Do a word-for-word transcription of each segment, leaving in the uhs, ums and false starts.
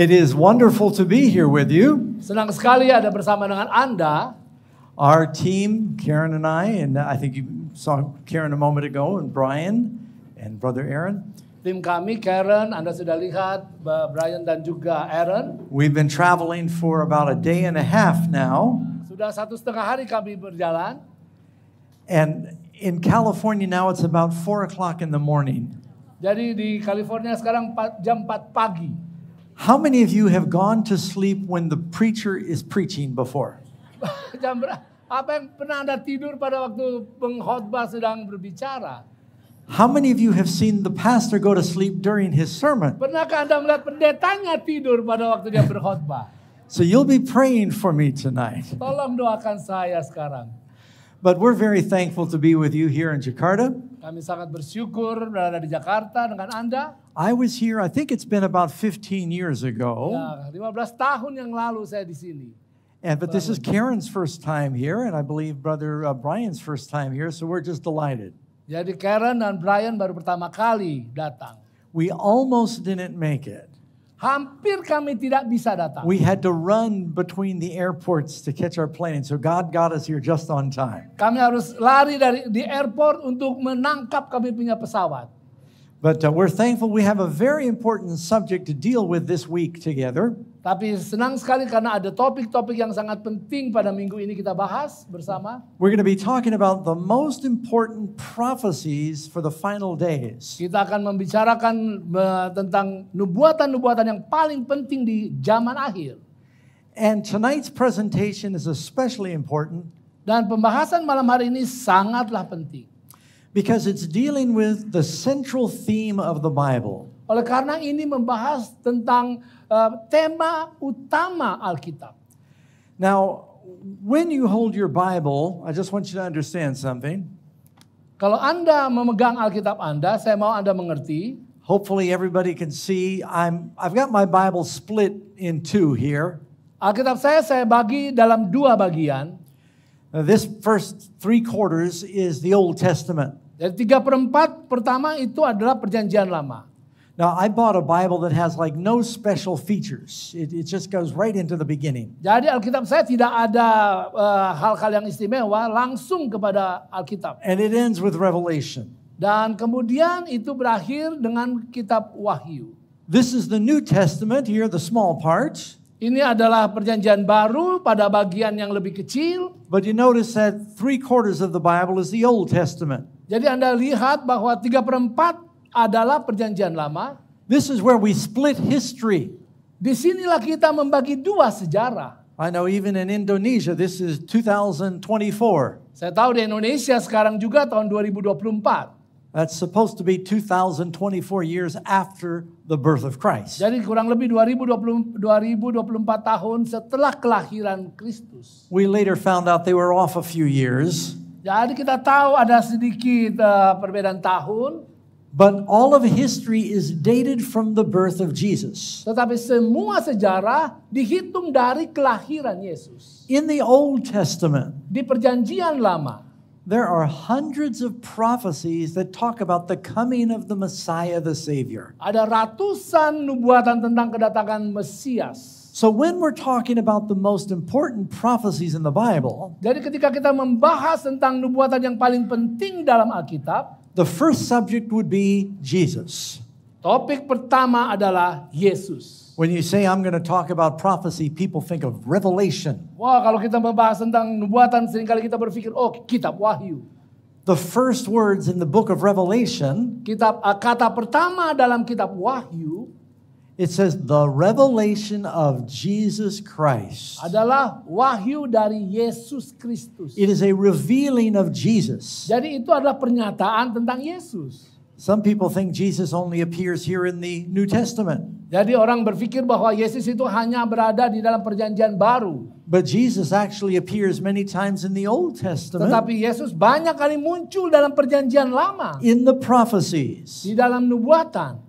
It is wonderful to be here with you. Senang sekali ada bersama dengan Anda. Our team, Karen and I, and I think you saw Karen a moment ago, and Brian and brother Aaron. Tim kami, Karen, Anda sudah lihat, Brian dan juga Aaron. We've been traveling for about a day and a half now. Sudah satu setengah hari kami berjalan. And in California now it's about four o'clock in the morning. Jadi di California sekarang jam empat pagi. How many of you have gone to sleep when the preacher is preaching before? Jam berapa? Apa yang pernah Anda tidur pada waktu pengkhotbah sedang berbicara? How many of you have seen the pastor go to sleep during his sermon? Pernahkah Anda melihat pendetanya tidur pada waktu dia berkhotbah? So you'll be praying for me tonight. Tolong doakan saya sekarang. But we're very thankful to be with you here in Jakarta. Kami sangat bersyukur berada di Jakarta dengan Anda. I was here, I think it's been about fifteen years ago. Ya, lima belas tahun yang lalu saya di sini. And but this is Karen's first time here, and I believe Brother uh, Brian's first time here, so we're just delighted. Jadi Karen dan Brian baru pertama kali datang. We almost didn't make it. Hampir kami tidak bisa datang. We had to run between the airports to catch our plane, so God got us here just on time. Kami harus lari dari di airport untuk menangkap kami punya pesawat. But uh, we're thankful we have a very important subject to deal with this week together. Tapi senang sekali karena ada topik-topik yang sangat penting pada minggu ini kita bahas bersama. We're going to be talking about the most important prophecies for the final days. Kita akan membicarakan uh, tentang nubuatan-nubuatan yang paling penting di zaman akhir. And tonight's presentation is especially important. Dan pembahasan malam hari ini sangatlah penting. Because it's dealing with the central theme of the Bible. Oleh karena ini membahas tentang uh, tema utama Alkitab. Now, when you hold your Bible, I just want you to understand something. Kalau Anda memegang Alkitab Anda, saya mau Anda mengerti. Hopefully everybody can see I'm I've got my Bible split in two here. Alkitab saya saya bagi dalam dua bagian. Now, this first three quarters is the Old Testament. Tiga perempat pertama itu adalah Perjanjian Lama. Now I bought a Bible that has like no special features. It, it just goes right into the beginning. Jadi Alkitab saya tidak ada hal-hal uh, yang istimewa, langsung kepada Alkitab. And it ends with Revelation. Dan kemudian itu berakhir dengan Kitab Wahyu. This is the New Testament here, the small part. Ini adalah Perjanjian Baru pada bagian yang lebih kecil. But you notice that three quarters of the Bible is the Old Testament. Jadi Anda lihat bahwa tiga perempat adalah Perjanjian Lama. This is where we split history. Di sinilah kita membagi dua sejarah. I know even in Indonesia this is two thousand twenty-four. Saya tahu di Indonesia sekarang juga tahun dua ribu dua puluh empat. That's supposed to be two thousand twenty-four years after the birth of Christ. Jadi kurang lebih dua ribu dua puluh empat tahun setelah kelahiran Kristus. We later found out they were off a few years. Jadi kita tahu ada sedikit uh, perbedaan tahun. But all of history is dated from the birth of Jesus. Tetapi semua sejarah dihitung dari kelahiran Yesus. In the Old Testament, di Perjanjian Lama, there are hundreds of prophecies that talk about the coming of the Messiah, the Savior. Ada ratusan nubuatan tentang kedatangan Mesias. So when we're talking about the most important prophecies in the Bible, jadi ketika kita membahas tentang nubuatan yang paling penting dalam Alkitab, the first subject would be Jesus. Topik pertama adalah Yesus. When you say I'm going to talk about prophecy, people think of Revelation. Wah, kalau kita membahas tentang nubuatan, seringkali kita berpikir, oh, Kitab Wahyu. The first words in the book of Revelation. Kitab kata pertama dalam Kitab Wahyu. It says the revelation of Jesus Christ. Adalah wahyu dari Yesus Kristus. It is a revealing of Jesus. Jadi itu adalah pernyataan tentang Yesus. Some people think Jesus only appears here in the New Testament. Jadi orang berpikir bahwa Yesus itu hanya berada di dalam Perjanjian Baru. But Jesus actually appears many times in the Old Testament. Tetapi Yesus banyak kali muncul dalam Perjanjian Lama. In the prophecies. Di dalam nubuatan.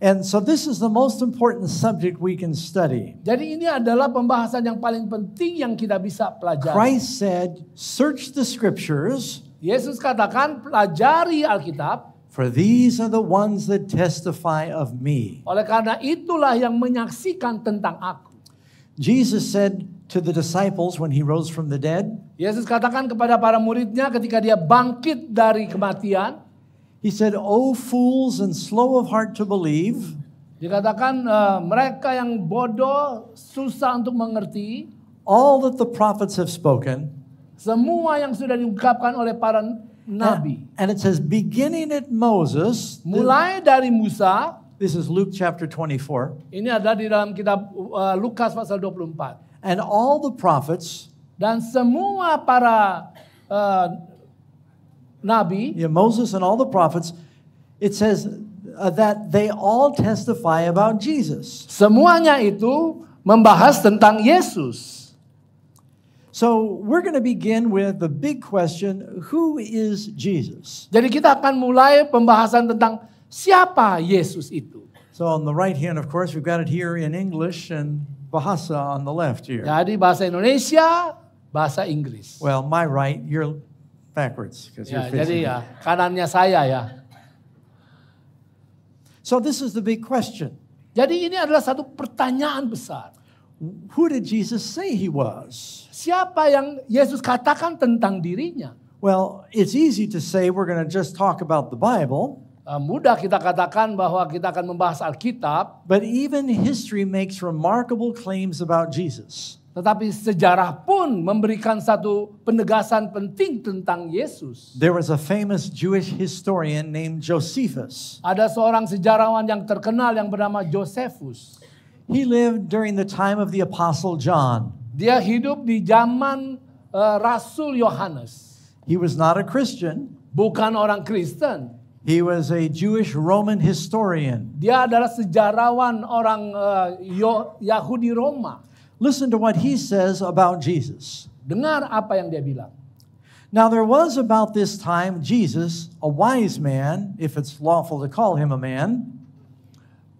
And so this is the most important subject we can study. Jadi ini adalah pembahasan yang paling penting yang kita bisa pelajari. Christ said, "Search the scriptures." Yesus katakan, pelajari Alkitab. For these are the ones that testify of me. Oleh karena itulah yang menyaksikan tentang aku. Jesus said to the disciples when he rose from the dead. Yesus katakan kepada para muridnya ketika dia bangkit dari kematian. He said, "O fools and slow of heart to believe." Dikatakan uh, mereka yang bodoh, susah untuk mengerti. All that the prophets have spoken. Semua yang sudah diungkapkan oleh para Nabi. And, and it says beginning at Moses. Mulai dari Musa. This is Luke chapter twenty-four. Ini ada di dalam kitab uh, Lukas pasal dua puluh empat. And all the prophets. Dan semua para uh, Nabi. Yeah, Moses and all the prophets. It says uh, that they all testify about Jesus. Semuanya itu membahas tentang Yesus. So we're going to begin with the big question, who is Jesus? Jadi kita akan mulai pembahasan tentang siapa Yesus itu. So on the right hand, of course, we've got it here in English and bahasa on the left here. Jadi bahasa Indonesia, bahasa Inggris. Well, my right, you're backwards because you're facing. Jadi ya, kanannya saya ya. So this is the big question. Jadi ini adalah satu pertanyaan besar. Who did Jesus say he was? Siapa yang Yesus katakan tentang dirinya? Well, it's easy to say we're going to just talk about the Bible. Uh, mudah kita katakan bahwa kita akan membahas Alkitab. But even history makes remarkable claims about Jesus. Tetapi sejarah pun memberikan satu penegasan penting tentang Yesus. There was a famous Jewish historian named Josephus. Ada seorang sejarawan yang terkenal yang bernama Josephus. He lived during the time of the Apostle John. Dia hidup di zaman uh, Rasul Yohanes. He was not a Christian. Bukan orang Kristen. He was a Jewish Roman historian. Dia adalah sejarawan orang uh, Yahudi Roma. Listen to what he says about Jesus. Dengar apa yang dia bilang. Now there was about this time Jesus, a wise man, if it's lawful to call him a man.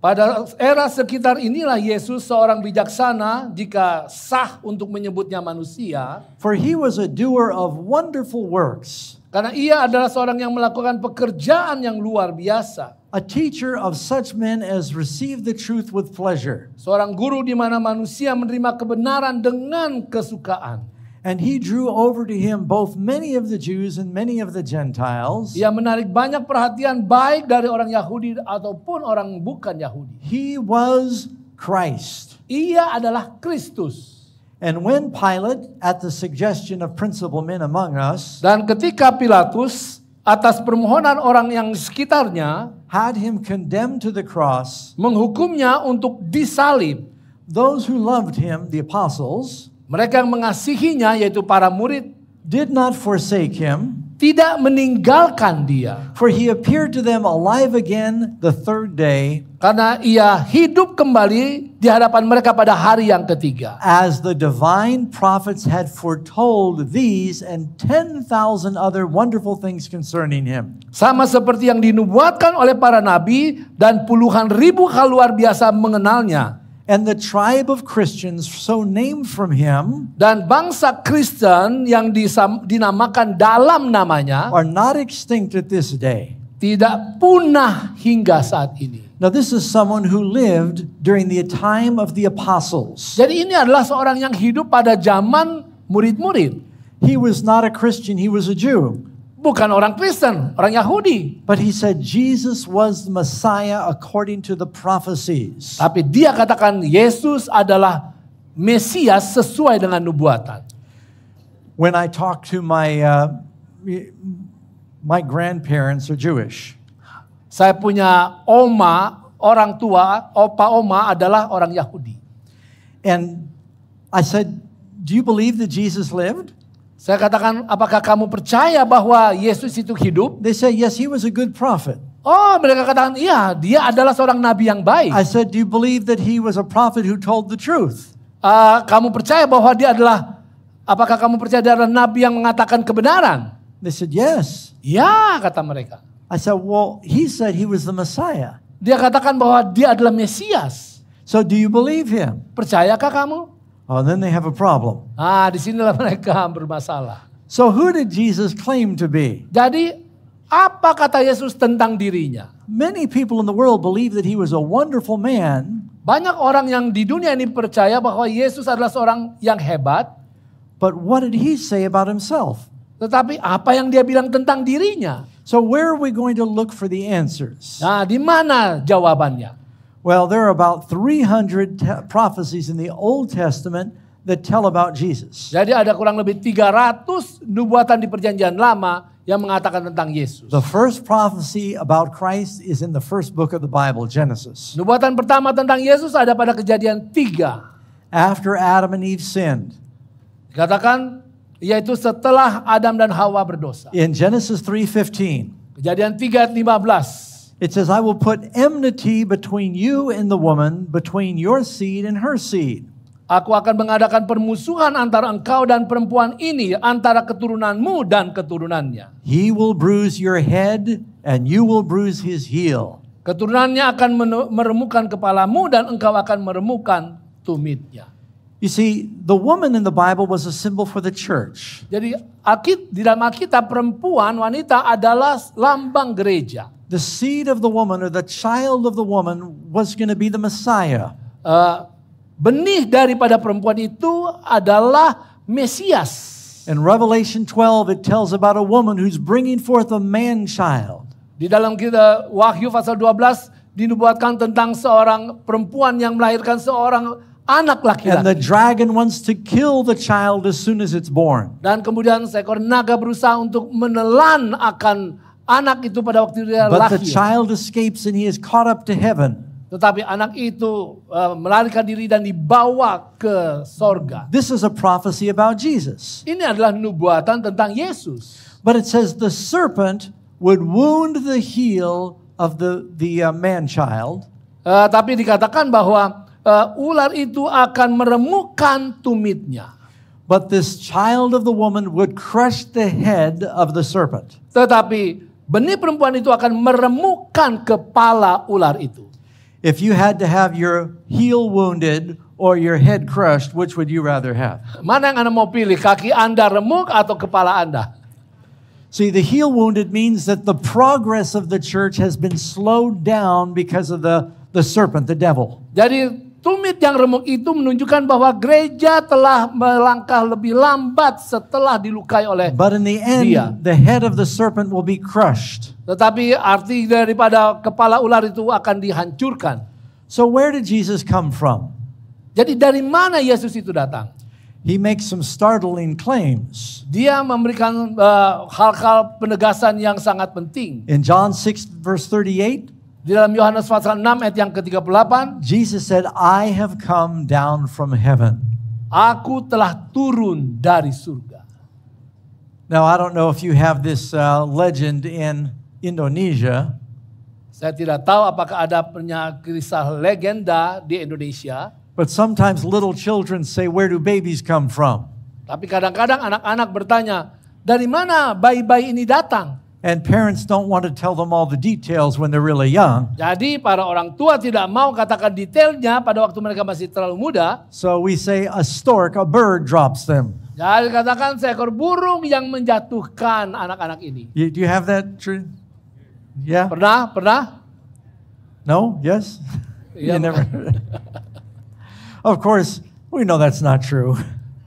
Pada era sekitar inilah Yesus seorang bijaksana jika sah untuk menyebutnya manusia. For he was a doer of wonderful works. Karena ia adalah seorang yang melakukan pekerjaan yang luar biasa. A teacher of such men as received the truth with pleasure. Seorang guru di mana manusia menerima kebenaran dengan kesukaan. And he drew over to him both many of the Jews and many of the Gentiles. Ia menarik banyak perhatian baik dari orang Yahudi ataupun orang bukan Yahudi. He was Christ. Ia adalah Kristus. And when Pilate, at the suggestion of principal men among us, dan ketika Pilatus atas permohonan orang yang sekitarnya, had him condemned to the cross, menghukumnya untuk disalib. Those who loved him, the apostles. Mereka yang mengasihinya yaitu para murid did not forsake him, tidak meninggalkan dia. For he appeared to them alive again the third day, karena ia hidup kembali di hadapan mereka pada hari yang ketiga. As the divine prophets had foretold these and ten thousand other wonderful things concerning him. Sama seperti yang dinubuatkan oleh para nabi dan puluhan ribu hal luar biasa mengenalnya. And the tribe of Christians so named from him, dan bangsa Kristen yang disam, dinamakan dalam namanya, are not extinct at this day. Tidak punah hingga saat ini. Now this is someone who lived during the time of the apostles. Jadi ini adalah seorang yang hidup pada zaman murid-murid. He was not a Christian, he was a Jew. Bukan orang Kristen, orang Yahudi. But he said Jesus was the Messiah according to the prophecies. Tapi dia katakan Yesus adalah Mesias sesuai dengan nubuatan. When I talk to my uh, my grandparents are Jewish. Saya punya oma, orang tua, opa oma adalah orang Yahudi. And I said, do you believe that Jesus lived? Saya katakan, apakah kamu percaya bahwa Yesus itu hidup? They say, yes, he was a good prophet. Oh, mereka katakan, iya, dia adalah seorang nabi yang baik. I said, do you believe that he was a prophet who told the truth? Uh, kamu percaya bahwa dia adalah, apakah kamu percaya dia adalah nabi yang mengatakan kebenaran? They said, yes. Ya, kata mereka. I said, well, he said he was the Messiah. Dia katakan bahwa dia adalah Mesias. So do you believe him? Percayakah kamu? Oh, then they have a problem. Ah, disinilah mereka bermasalah. So who did Jesus claim to be? Jadi Apa kata Yesus tentang dirinya? Many people in the world believe that he was a wonderful man. Banyak orang yang di dunia ini percaya bahwa Yesus adalah seorang yang hebat. But what did he say about himself? Tetapi apa yang dia bilang tentang dirinya? So where are we going to look for the answers? Nah, di mana jawabannya? Well, there are about three hundred prophecies in the Old Testament that tell about Jesus. Jadi ada kurang lebih tiga ratus nubuatan di Perjanjian Lama yang mengatakan tentang Yesus. The first prophecy about Christ is in the first book of the Bible, Genesis. Nubuatan pertama tentang Yesus ada pada Kejadian tiga. After Adam and Eve sinned. Dikatakan yaitu setelah Adam dan Hawa berdosa. In Genesis three fifteen. Kejadian tiga ayat lima belas. It says, I will put enmity between you and the woman, between your seed and her seed. Aku akan mengadakan permusuhan antara engkau dan perempuan ini, antara keturunanmu dan keturunannya. He will bruise your head and you will bruise his heel. Keturunannya akan meremukkan kepalamu dan engkau akan meremukkan tumitnya. You see, the woman in the Bible was a symbol for the church. Jadi di dalam Alkitab perempuan, wanita adalah lambang gereja. The seed of the woman or the child of the woman was going to be the Messiah. Uh, Benih daripada perempuan itu adalah Mesias. In Revelation twelve it tells about a woman who's bringing forth a man child. Di dalam kitab Wahyu pasal dua belas dinubuatkan tentang seorang perempuan yang melahirkan seorang anak laki-laki. And the dragon wants to kill the child as soon as it's born. Dan kemudian seekor naga berusaha untuk menelan akan anak itu pada waktu dia lahir. But the child escapes and he is caught up to heaven. Tetapi anak itu uh, melarikan diri dan dibawa ke sorga. This is a prophecy about Jesus. Ini adalah nubuatan tentang Yesus. But it says the serpent would wound the heel of the the uh, man child. Uh, tapi dikatakan bahwa uh, ular itu akan meremukkan tumitnya. But this child of the woman would crush the head of the serpent. Tetapi benih perempuan itu akan meremukkan kepala ular itu. If you had to have your heel wounded or your head crushed, which would you rather have? Mana yang Anda mau pilih, kaki Anda remuk atau kepala Anda? See, the heel wounded means that the progress of the church has been slowed down because of the the serpent, the devil. Jadi tumit yang remuk itu menunjukkan bahwa gereja telah melangkah lebih lambat setelah dilukai oleh dia. But in the end, the head of the serpent will be crushed. Tetapi arti daripada kepala ular itu akan dihancurkan. So where did Jesus come from? Jadi dari mana Yesus itu datang? He makes some startling claims. Dia memberikan hal-hal uh, penegasan yang sangat penting. In John six verse thirty-eight. Di dalam Yohanes pasal enam ayat yang ke tiga puluh delapan, Jesus said, I have come down from heaven. Aku telah turun dari surga. Now I don't know if you have this uh, legend in Indonesia. Saya tidak tahu apakah ada punya kisah legenda di Indonesia. But sometimes little children say, where do babies come from? Tapi kadang-kadang anak-anak bertanya, dari mana bayi-bayi ini datang? And parents don't want to tell them all the details when they're really young. Jadi para orang tua tidak mau katakan detailnya pada waktu mereka masih terlalu muda. So we say a stork, a bird drops them. Jadi katakan seekor burung yang menjatuhkan anak-anak ini. You, do you have that true? Yeah. Pernah, pernah? No, yes. You never. Of course, we know that's not true.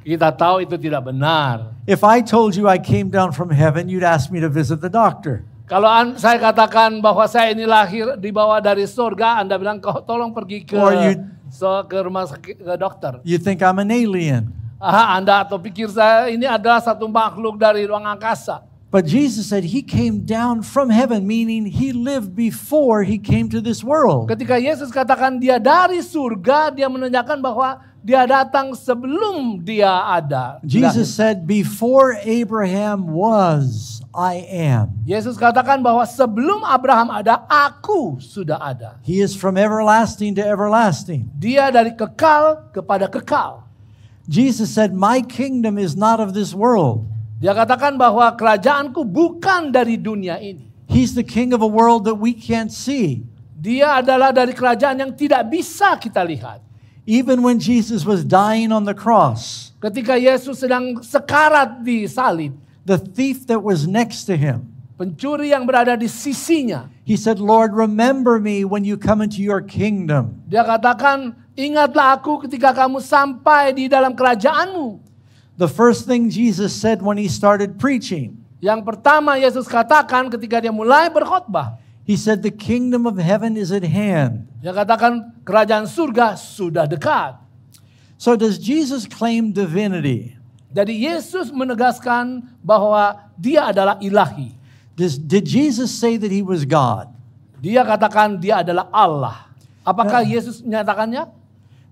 Kita tahu itu tidak benar. If I told you I came down from heaven, you'd ask me to visit the doctor. Kalau saya katakan bahwa saya ini lahir dibawa dari surga, Anda bilang kau tolong pergi ke ke rumah sakit ke dokter. You think I'm an alien? Ah, Anda atau pikir saya ini adalah satu makhluk dari ruang angkasa. But Jesus said he came down from heaven, meaning he lived before he came to this world. Ketika Yesus katakan dia dari surga, dia menanyakan bahwa dia datang sebelum dia ada. Jesus said, before Abraham was, I am. Yesus katakan bahwa sebelum Abraham ada, aku sudah ada. He is from everlasting to everlasting. Dia dari kekal kepada kekal. Jesus said, my kingdom is not of this world. Dia katakan bahwa kerajaanku bukan dari dunia ini. He's the king of a world that we can't see. Dia adalah dari kerajaan yang tidak bisa kita lihat. Even when Jesus was dying on the cross, ketika Yesus sedang sekarat di salib, the thief that was next to him, pencuri yang berada di sisinya. He said, Lord, remember me when you come into your kingdom. Dia katakan, ingatlah aku ketika kamu sampai di dalam kerajaanmu. The first thing Jesus said when he started preaching. Yang pertama Yesus katakan ketika dia mulai berkhotbah. He said, the kingdom of heaven is at hand. Dia katakan kerajaan surga sudah dekat. So does Jesus claim divinity? Jadi Yesus menegaskan bahwa dia adalah ilahi. Does, did Jesus say that he was God? Dia katakan dia adalah Allah. Apakah now, Yesus menyatakannya?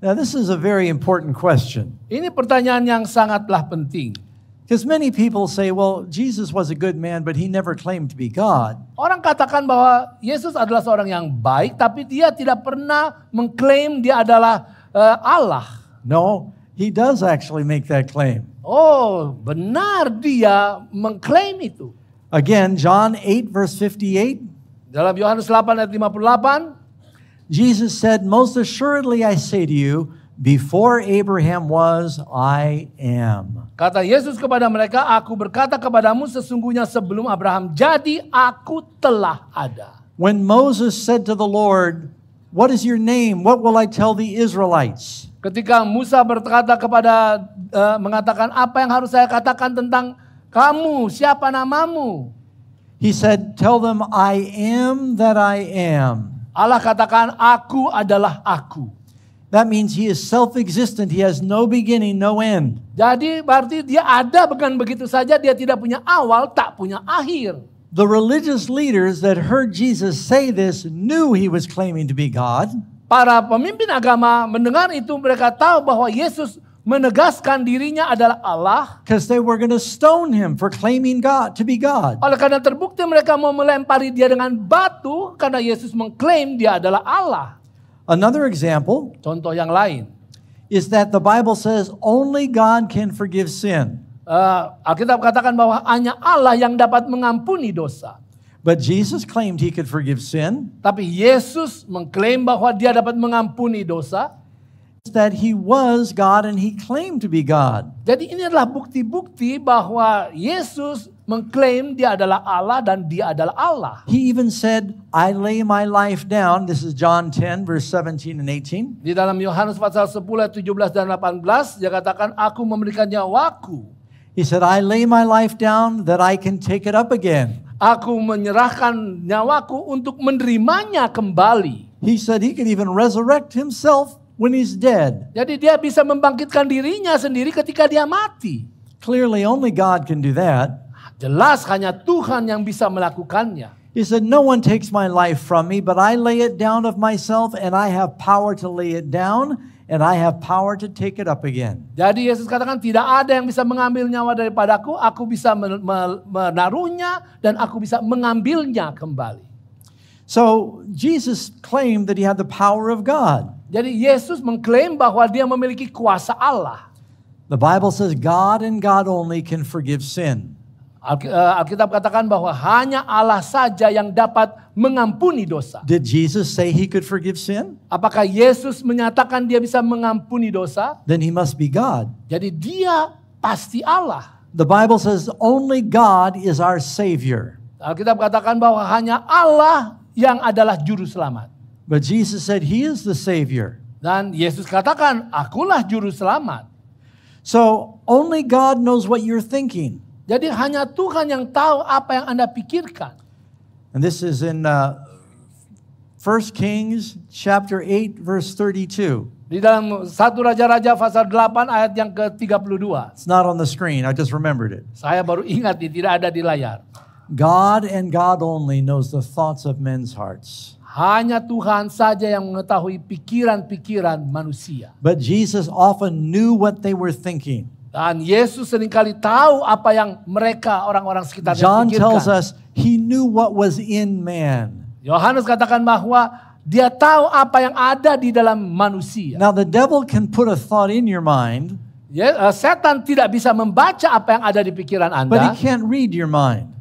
Now this is a very important question. Ini pertanyaan yang sangatlah penting. Because many people say, well, Jesus was a good man, but he never claimed to be God. Orang katakan bahwa Yesus adalah seorang yang baik, tapi dia tidak pernah mengklaim dia adalah uh, Allah. No, he does actually make that claim. Oh, benar dia mengklaim itu. Again, John eight verse fifty-eight. Dalam Yohanes delapan ayat lima puluh delapan, Jesus said, most assuredly I say to you, before Abraham was, I am. Kata Yesus kepada mereka, aku berkata kepadamu sesungguhnya sebelum Abraham jadi, aku telah ada. When Moses said to the Lord, what is your name? What will I tell the Israelites? Ketika Musa berkata kepada, uh, mengatakan apa yang harus saya katakan tentang kamu, siapa namamu? He said, tell them I am that I am. Allah katakan, aku adalah aku. That means he is self-existent. He has no beginning, no end. Jadi berarti dia ada bukan begitu saja. Dia tidak punya awal, tak punya akhir. The religious leaders that heard Jesus say this knew he was claiming to be God. Para pemimpin agama mendengar itu, mereka tahu bahwa Yesus menegaskan dirinya adalah Allah. Because they were going to stone him for claiming God to be God. Oleh karena terbukti mereka mau melempari dia dengan batu karena Yesus mengklaim dia adalah Allah. Another example, contoh yang lain, is that the Bible says only God can forgive sin. Uh, Alkitab katakan bahwa hanya Allah yang dapat mengampuni dosa. But Jesus claimed he could forgive sin. Tapi Yesus mengklaim bahwa dia dapat mengampuni dosa. That he was God and he claimed to be God. Jadi ini adalah bukti-bukti bahwa Yesus mengklaim dia adalah Allah dan dia adalah Allah. He even said, I lay my life down. This is John ten verse seventeen and eighteen. Di dalam Yohanes pasal sepuluh ayat tujuh belas dan delapan belas dia katakan, aku memberikan nyawaku. He said, I lay my life down that I can take it up again. Aku menyerahkan nyawaku untuk menerimanya kembali. He said he could even resurrect himself when he's dead. Jadi dia bisa membangkitkan dirinya sendiri ketika dia mati. Clearly only God can do that. Jelas hanya Tuhan yang bisa melakukannya. He said, no one takes my life from me, but I lay it down of myself, and I have power to lay it down, and I have power to take it up again. Jadi Yesus katakan, tidak ada yang bisa mengambil nyawa daripadaku, aku bisa menaruhnya, dan aku bisa mengambilnya kembali. So Jesus claimed that he had the power of God. Jadi Yesus mengklaim bahwa dia memiliki kuasa Allah. The Bible says God and God only can forgive sin. Alkitab katakan bahwa hanya Allah saja yang dapat mengampuni dosa. Did Jesus say he could forgive sin? Apakah Yesus menyatakan dia bisa mengampuni dosa? Then he must be God. Jadi dia pasti Allah. The Bible says only God is our Savior. Alkitab katakan bahwa hanya Allah yang adalah juru selamat. But Jesus said he is the Savior. Dan Yesus katakan, akulah juru selamat. So only God knows what you're thinking. Jadi hanya Tuhan yang tahu apa yang Anda pikirkan. And this is in uh, First Kings chapter eight verse thirty-two. Di dalam satu Raja-Raja pasal delapan ayat yang ke tiga puluh dua. It's not on the screen, I just remembered it. Saya baru ingat, tidak ada di layar. God and God only knows the thoughts of men's hearts. Hanya Tuhan saja yang mengetahui pikiran-pikiran manusia. But Jesus often knew what they were thinking. Dan Yesus seringkali tahu apa yang mereka orang-orang sekitarnya pikirkan. John tells us he knew what was in man. Yohanes katakan bahwa dia tahu apa yang ada di dalam manusia. Now the devil can put a thought in your mind. Ya, yeah, uh, setan tidak bisa membaca apa yang ada di pikiran Anda. But he can't read your mind.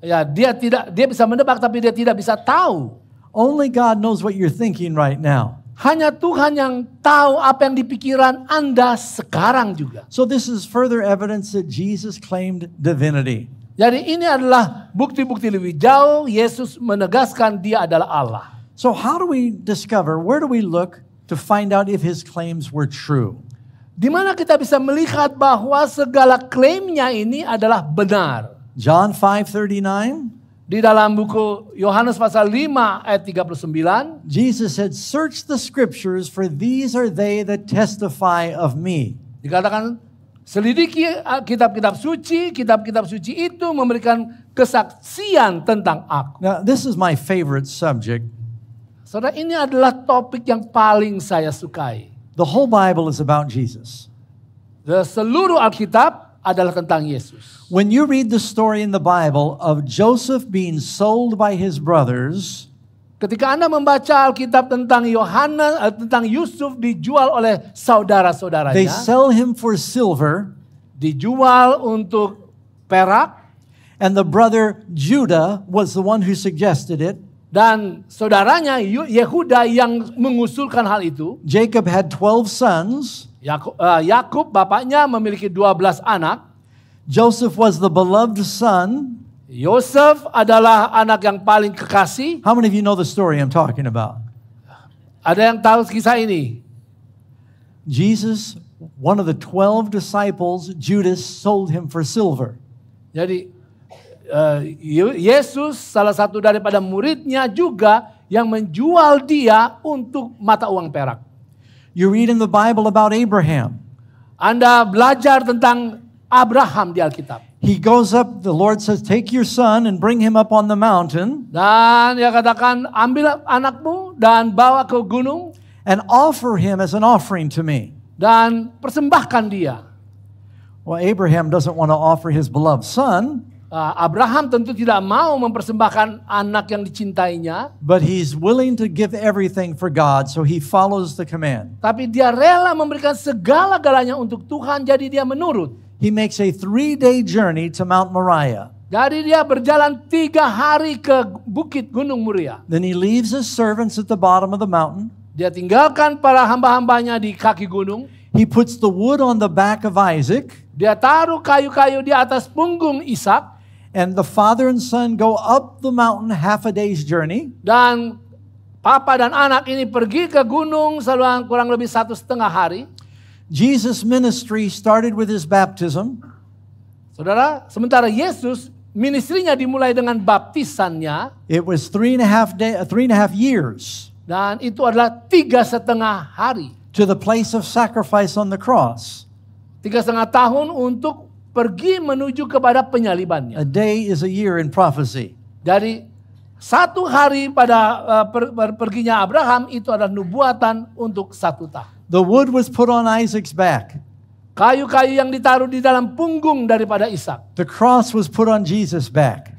Ya, dia tidak dia bisa menebak tapi dia tidak bisa tahu. Only God knows what you're thinking right now. Hanya Tuhan yang tahu apa yang di pikiran Anda sekarang juga. So this is further evidence that Jesus claimed divinity. Jadi ini adalah bukti-bukti lebih jauh Yesus menegaskan dia adalah Allah. So how do we discover, where do we look to find out if his claims were true? Di mana kita bisa melihat bahwa segala klaimnya ini adalah benar. John five thirty-nine. Di dalam buku Yohanes pasal lima ayat tiga puluh sembilan, Jesus said, "Search the scriptures, for these are they that testify of me." Dikatakan, selidiki kitab-kitab suci, kitab-kitab suci itu memberikan kesaksian tentang aku. Now, this is my favorite subject. Saudara, ini adalah topik yang paling saya sukai. The whole Bible is about Jesus. The seluruh Alkitab adalah tentang Yesus. When you read the story in the Bible of Joseph being sold by his brothers, ketika Anda membaca Alkitab tentang Yohanes tentang Yusuf dijual oleh saudara-saudaranya. They sell him for silver, dijual untuk perak, and the brother Judah was the one who suggested it. Dan saudaranya Yehuda yang mengusulkan hal itu. Jacob had twelve sons. Yakub uh, Yakub bapaknya memiliki dua belas anak. Joseph was the beloved son. Yosef adalah anak yang paling kekasih. How many of you know the story I'm talking about? Ada yang tahu kisah ini? Jesus, one of the twelve disciples, Judas sold him for silver. Jadi Uh, Yesus salah satu daripada muridnya juga yang menjual dia untuk mata uang perak. You read in the Bible about Abraham. Anda belajar tentang Abraham di Alkitab. He goes up, the Lord says, "Take your son and bring him up on the mountain." Dan dia katakan, ambil anakmu dan bawa ke gunung. And offer him as an offering to me. Dan persembahkan dia. Well, Abraham doesn't want to offer his beloved son. Abraham tentu tidak mau mempersembahkan anak yang dicintainya. But he's willing to give everything for God, so he follows the command. Tapi dia rela memberikan segala-galanya untuk Tuhan, jadi dia menurut. He makes a three-day journey to Mount Moriah. Jadi dia berjalan tiga hari ke bukit Gunung Moriah. Then he leaves his servants at the bottom of the mountain. Dia tinggalkan para hamba-hambanya di kaki gunung. He puts the wood on the back of Isaac. Dia taruh kayu-kayu di atas punggung Ishak. And the father and son go up the mountain half a day's journey. Dan papa dan anak ini pergi ke gunung selama kurang lebih satu setengah hari. Jesus' ministry started with his baptism. Saudara, sementara Yesus ministrinya dimulai dengan baptisannya. It was three and a half day, three and a half years. Dan itu adalah tiga setengah hari. To the place of sacrifice on the cross. Tiga setengah tahun untuk pergi menuju kepada penyalibannya. A day is a year in prophecy. Dari satu hari pada uh, per, per, perginya Abraham itu adalah nubuatan untuk satu tahun. The wood was put on Isaac's back. Kayu-kayu yang ditaruh di dalam punggung daripada Ishak. The cross was put on Jesus' back.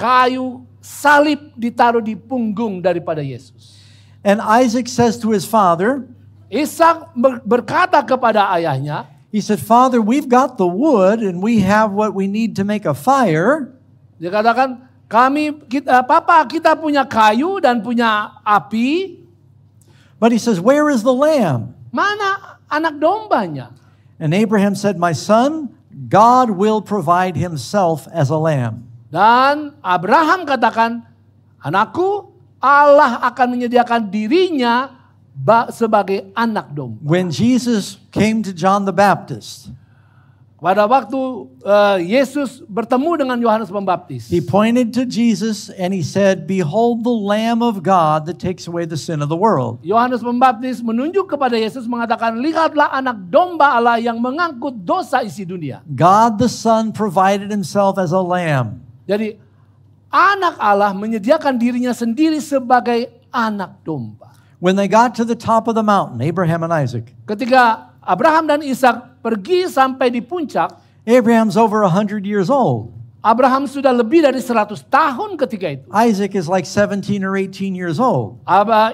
Kayu salib ditaruh di punggung daripada Yesus. And Isaac says to his father, Ishak ber, berkata kepada ayahnya, he said, "Father, we've got the wood and we have what we need to make a fire." Dia katakan, "Kami, kita, Papa, kita punya kayu dan punya api." But he says, "Where is the lamb?" Mana anak dombanya? And Abraham said, "My son, God will provide himself as a lamb." Dan Abraham katakan, "Anakku, Allah akan menyediakan dirinya sebagai anak domba." When Jesus came to John the Baptist, pada waktu uh, Yesus bertemu dengan Yohanes Pembaptis, he pointed to Jesus and he said, "Behold the Lamb of God that takes away the sin of the world." Yohanes Pembaptis menunjuk kepada Yesus mengatakan, "Lihatlah anak domba Allah yang mengangkut dosa isi dunia." God the Son provided himself as a lamb. Jadi anak Allah menyediakan dirinya sendiri sebagai anak domba. When they got to the top of the mountain, Abraham and Isaac. Ketika Abraham dan Ishak pergi sampai di puncak, Abraham's over one hundred years old. Abraham sudah lebih dari seratus tahun ketika itu. Isaac is like seventeen or eighteen years old.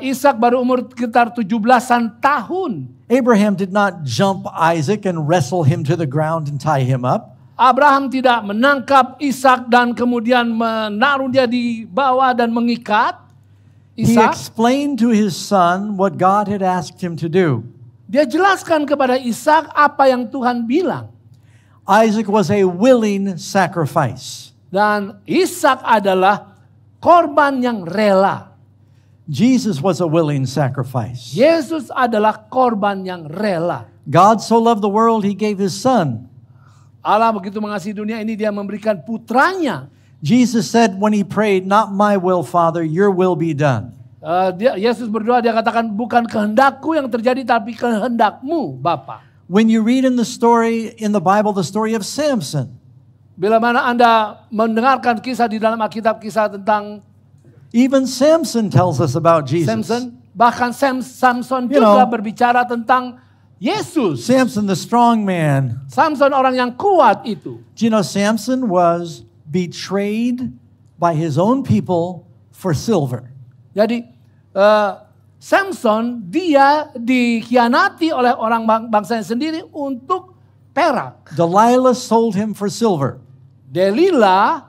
Ishak baru umur sekitar tujuh belasan tahun. Abraham did not jump Isaac and wrestle him to the ground and tie him up. Abraham tidak menangkap Ishak dan kemudian menaruh dia di bawah dan mengikat. He explained to his son what God had asked him to do. Dia jelaskan kepada Ishak apa yang Tuhan bilang. Isaac was a willing sacrifice. Dan Ishak adalah korban yang rela. Jesus was a willing sacrifice. Yesus adalah korban yang rela. God so loved the world, he gave his son. Allah begitu mengasihi dunia ini, dia memberikan putranya. Jesus said when he prayed, "Not my will, Father, your will be done." Uh, dia, Yesus berdoa, dia katakan, "Bukan kehendakku yang terjadi, tapi kehendakmu, Bapa." When you read in the story in the Bible, the story of Samson. Bila mana Anda mendengarkan kisah di dalam Alkitab, kisah tentang even Samson tells us about Jesus. Samson, bahkan Sam, Samson you juga know, berbicara tentang Yesus. Samson the strong man. Samson orang yang kuat itu. Do you know Samson was betrayed by his own people for silver. Jadi uh, Samson dia dikhianati oleh orang bangsanya sendiri untuk perak. Delilah sold him for silver. Delilah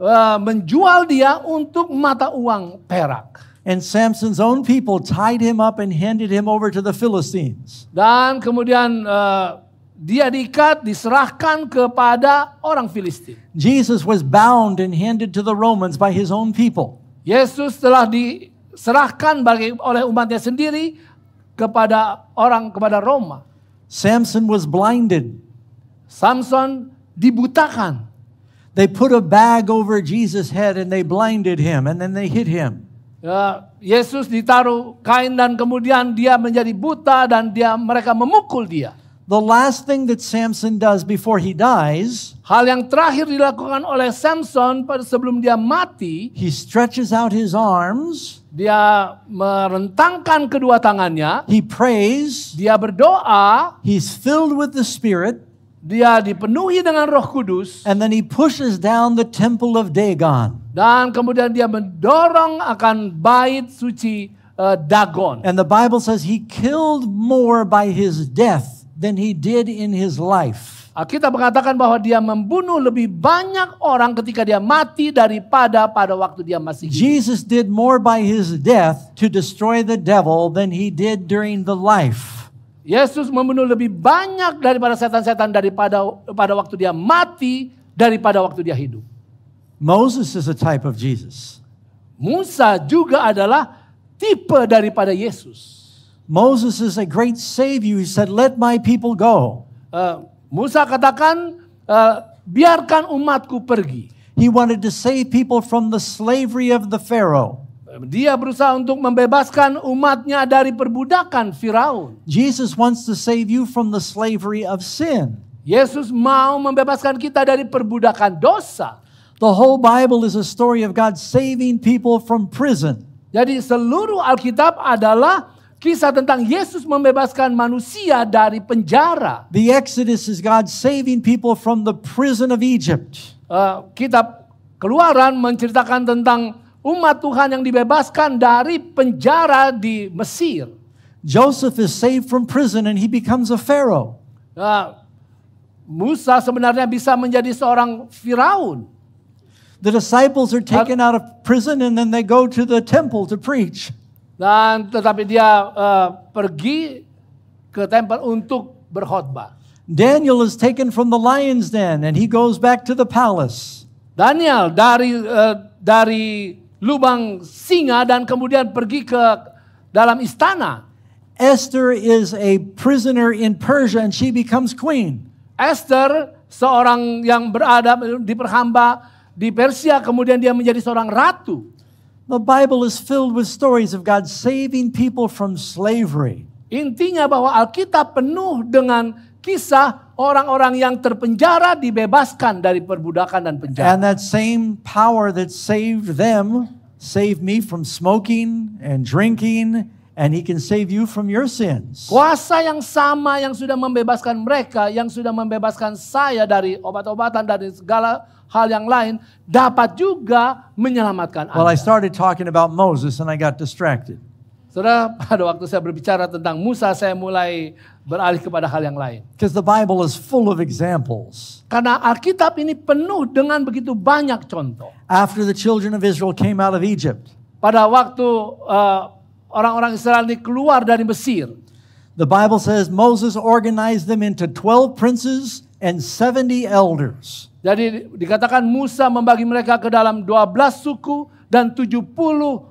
uh, menjual dia untuk mata uang perak. And Samson's own people tied him up and handed him over to the Philistines. Dan kemudian uh, dia diikat, diserahkan kepada orang Filistin. Jesus was bound and handed to the Romans by his own people. Yesus telah di serahkan bagi oleh umatnya sendiri kepada orang kepada Roma. Samson was blinded. Samson dibutakan. They put a bag over Jesus' head and they blinded him and then they hit him. Uh, Yesus ditaruh kain dan kemudian dia menjadi buta dan dia mereka memukul dia. The last thing that Samson does before he dies, hal yang terakhir dilakukan oleh Samson pada sebelum dia mati, he stretches out his arms. Dia merentangkan kedua tangannya. He prays. Dia berdoa. He's filled with the Spirit. Dia dipenuhi dengan Roh Kudus. And then he pushes down the temple of Dagon. Dan kemudian dia mendorong akan bait suci uh, Dagon. And the Bible says he killed more by his death than he did in his life. Alkitab mengatakan bahwa dia membunuh lebih banyak orang ketika dia mati daripada pada waktu dia masih hidup. Jesus did more by his death to destroy the devil than he did during the life. Yesus membunuh lebih banyak daripada setan-setan daripada pada waktu dia mati daripada waktu dia hidup. Moses is a type of Jesus. Musa juga adalah tipe daripada Yesus. Moses is a great savior. He said, "Let my people go." Uh, Musa katakan, uh, biarkan umatku pergi. He wanted to save people from the slavery of the Pharaoh. Dia berusaha untuk membebaskan umatnya dari perbudakan Firaun. Jesus wants to save you from the slavery of sin. Yesus mau membebaskan kita dari perbudakan dosa. The whole Bible is a story of God saving people from prison. Jadi seluruh Alkitab adalah kisah tentang Yesus membebaskan manusia dari penjara. The Exodus is God saving people from the prison of Egypt. Uh, kitab Keluaran menceritakan tentang umat Tuhan yang dibebaskan dari penjara di Mesir. Joseph is saved from prison and he becomes a Pharaoh. Uh, Musa sebenarnya bisa menjadi seorang Firaun. The disciples are taken out of prison and then they go to the temple to preach. Dan tetapi dia uh, pergi ke tempat untuk berkhotbah. Daniel is taken from the lion's den and he goes back to the palace. Daniel dari uh, dari lubang singa dan kemudian pergi ke dalam istana. Esther is a prisoner in Persia and she becomes queen. Esther seorang yang berada diperhamba di Persia kemudian dia menjadi seorang ratu. The Bible is filled with stories of God saving people from slavery. Intinya bahwa Alkitab penuh dengan kisah orang-orang yang terpenjara dibebaskan dari perbudakan dan penjara. And that same power that saved them saved me from smoking and drinking, and he can save you from your sins. Kuasa yang sama yang sudah membebaskan mereka, yang sudah membebaskan saya dari obat-obatan dari segala hal yang lain dapat juga menyelamatkan Anda. Well, I started talking about Moses and I got distracted. Saudara, pada waktu saya berbicara tentang Musa, saya mulai beralih kepada hal yang lain. Because the Bible is full of examples. Karena Alkitab ini penuh dengan begitu banyak contoh. After the children of Israel came out of Egypt. Pada waktu orang-orang uh, Israel ini keluar dari Mesir. The Bible says Moses organized them into twelve princes and seventy elders. Jadi dikatakan Musa membagi mereka ke dalam dua belas suku dan tujuh puluh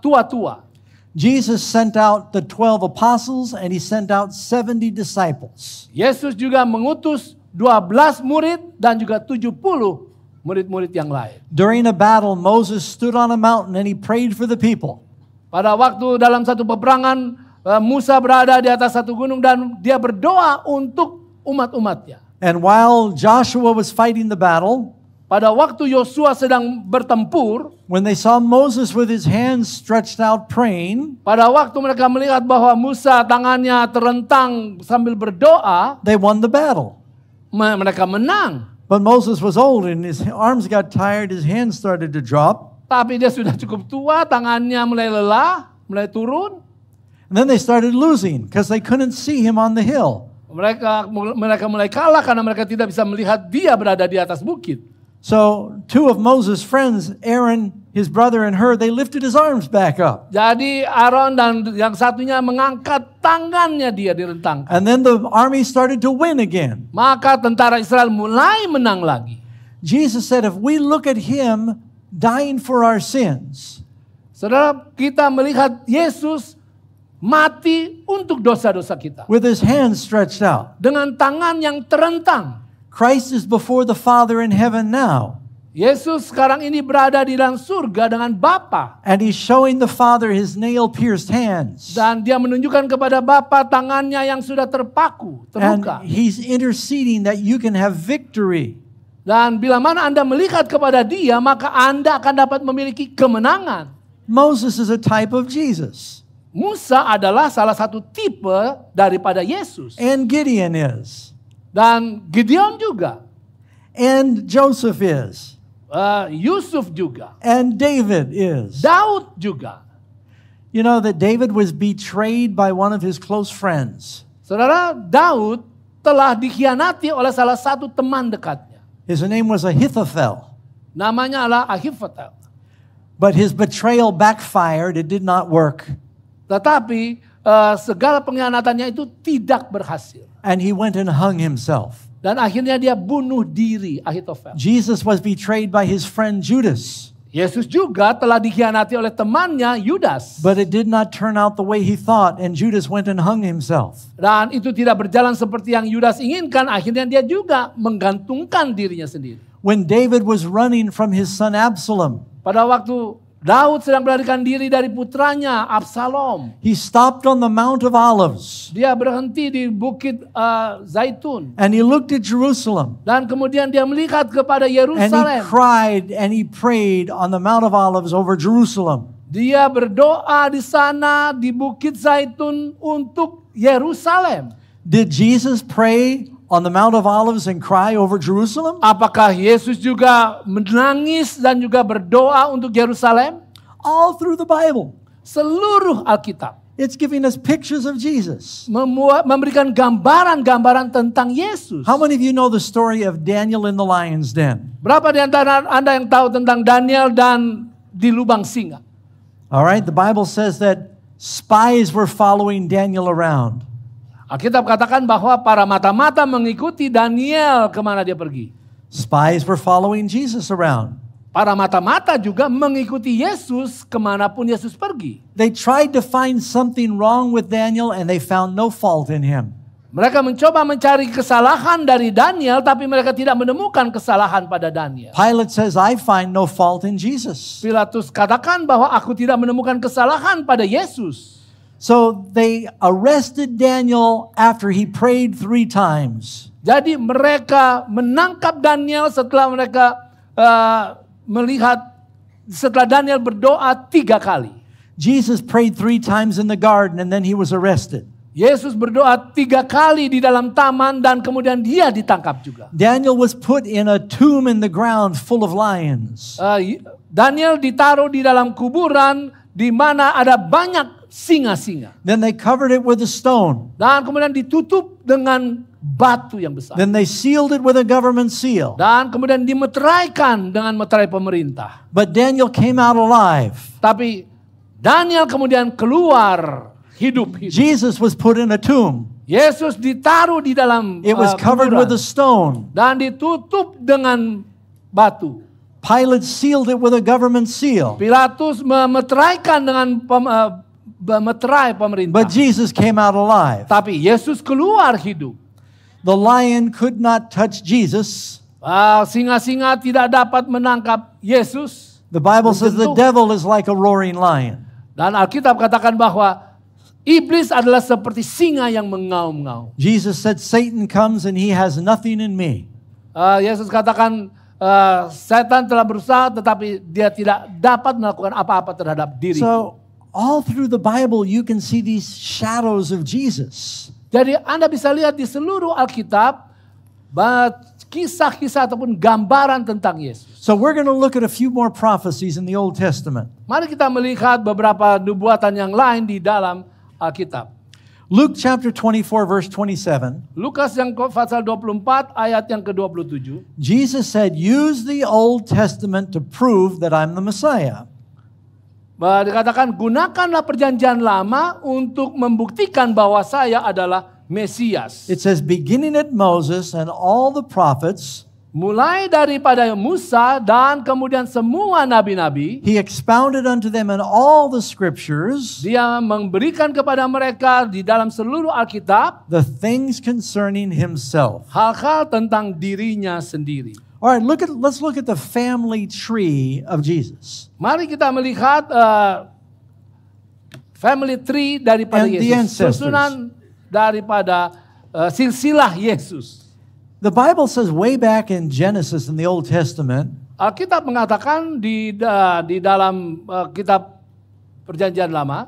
tua-tua. Jesus sent out the twelve apostles and he sent out seventy disciples. Yesus juga mengutus dua belas murid dan juga tujuh puluh murid-murid yang lain. During a battle, Moses stood on a mountain and he prayed for the people. Pada waktu dalam satu peperangan, Musa berada di atas satu gunung dan dia berdoa untuk umat-umatnya. And while Joshua was fighting the battle, pada waktu Yosua sedang bertempur, when they saw Moses with his hands stretched out praying, pada waktu mereka melihat bahwa Musa tangannya terentang sambil berdoa, they won the battle. Mereka menang. But Moses was old and his arms got tired, his hands started to drop. Tapi dia sudah cukup tua, tangannya mulai lelah, mulai turun. And then they started losing because they couldn't see him on the hill. Mereka mereka mulai kalah karena mereka tidak bisa melihat dia berada di atas bukit. So two of Moses' friends, Aaron, his brother, and Hur, they lifted his arms back up. Jadi Aaron dan yang satunya mengangkat tangannya dia direntang. And then the army started to win again. Maka tentara Israel mulai menang lagi. Jesus said, if we look at him dying for our sins. Saudara, kita melihat Yesus mati untuk dosa-dosa kita. With his hands stretched out. Dengan tangan yang terentang. Christ is before the Father in heaven now. Yesus sekarang ini berada di dalam surga dengan Bapa. And he's showing the Father his nail-pierced hands. Dan dia menunjukkan kepada Bapa tangannya yang sudah terpaku, terluka. And he's interceding that you can have victory. Dan bila mana Anda melihat kepada dia, maka Anda akan dapat memiliki kemenangan. Moses is a type of Jesus. Musa adalah salah satu tipe daripada Yesus. And Gideon is. Dan Gideon juga. And Joseph is. Uh, Yusuf juga. And David is. Daud juga. You know that David was betrayed by one of his close friends. Saudara, Daud telah dikhianati oleh salah satu teman dekatnya. His name was Ahithophel. Namanya adalah Ahithophel. But his betrayal backfired. It did not work. Tetapi uh, segala pengkhianatannya itu tidak berhasil. And he went and hung himself. Dan akhirnya dia bunuh diri, Ahithophel. Jesus was betrayed by his friend Judas. Yesus juga telah dikhianati oleh temannya Yudas. But it did not turn out the way he thought, and Judas went and hung himself. Dan itu tidak berjalan seperti yang Yudas inginkan. Akhirnya dia juga menggantungkan dirinya sendiri. When David was running from his son Absalom. Pada waktu Daud sedang melarikan diri dari putranya Absalom. He stopped on the Mount of Olives. Dia berhenti di Bukit uh, Zaitun. And he looked at Jerusalem. Dan kemudian dia melihat kepada Yerusalem. And he cried and he prayed on the Mount of Olives over Jerusalem. Dia berdoa di sana di Bukit Zaitun untuk Yerusalem. Did Jesus pray on the Mount of Olives and cry over Jerusalem? Apakah Yesus juga menangis dan juga berdoa untuk Yerusalem? All through the Bible. Seluruh Alkitab. It's giving us pictures of Jesus. Memberikan gambaran-gambaran tentang Yesus. How many of you know the story of Daniel in the lion's den? Berapa di antara Anda yang tahu tentang Daniel dan di lubang singa? All right, the Bible says that spies were following Daniel around. Alkitab katakan bahwa para mata-mata mengikuti Daniel kemana dia pergi. Spies were following Jesus around. Para mata-mata juga mengikuti Yesus kemanapun Yesus pergi. They tried to find something wrong with Daniel and they found no fault in him. Mereka mencoba mencari kesalahan dari Daniel, tapi mereka tidak menemukan kesalahan pada Daniel. Pilate says, I find no fault in Jesus. Pilatus katakan bahwa aku tidak menemukan kesalahan pada Yesus. So they arrested Daniel after he prayed three times. Jadi mereka menangkap Daniel setelah mereka uh, melihat setelah Daniel berdoa tiga kali. Jesus prayed three times in the garden and then he was arrested. Yesus berdoa tiga kali di dalam taman dan kemudian dia ditangkap juga. Daniel was put in a tomb in the ground full of lions. Uh, Daniel ditaruh di dalam kuburan di mana ada banyak singa-singa. Then they covered it with a stone. Dan kemudian ditutup dengan batu yang besar. Then they sealed it with a government seal. Dan kemudian dimeteraikan dengan meterai pemerintah. But Daniel came out alive. Tapi Daniel kemudian keluar hidup-hidup. Jesus was put in a tomb. Yesus ditaruh di dalam It was covered with a stone. Dan ditutup dengan batu. Pilate sealed it with a government seal. Pilatus memeteraikan dengan pem, uh, meterai pemerintah. But Jesus came out alive. Tapi Yesus keluar hidup. The lion could not touch Jesus. Singa-singa uh, tidak dapat menangkap Yesus. The Bible says the devil is like a roaring lion. Dan Alkitab katakan bahwa iblis adalah seperti singa yang mengaum-ngaum. Jesus said Satan comes and he has nothing in me. Uh, Yesus katakan uh, setan telah berusaha tetapi dia tidak dapat melakukan apa-apa terhadap diri. So all through the Bible you can see these shadows of Jesus. Jadi Anda bisa lihat di seluruh Alkitab kisah-kisah ataupun gambaran tentang Yesus. So we're going to look at a few more prophecies in the Old Testament. Mari kita melihat beberapa nubuatan yang lain di dalam Alkitab. Luke chapter twenty-four verse twenty-seven. Lukas yang pasal dua puluh empat ayat yang ke dua puluh tujuh. Jesus said, "Use the Old Testament to prove that I'm the Messiah." Dikatakan gunakanlah perjanjian lama untuk membuktikan bahwa saya adalah Mesias. It says beginning at Moses and all the prophets, mulai daripada Musa dan kemudian semua nabi-nabi, he expounded unto them in all the scriptures, dia memberikan kepada mereka di dalam seluruh Alkitab, the things concerning himself, hal-hal tentang dirinya sendiri. All right, look at let's look at the family tree of Jesus. Mari kita melihat uh, family tree daripada and Yesus. Susunan daripada uh, silsilah Yesus. The Bible says way back in Genesis in the Old Testament. Alkitab mengatakan di uh, di dalam uh, kitab Perjanjian Lama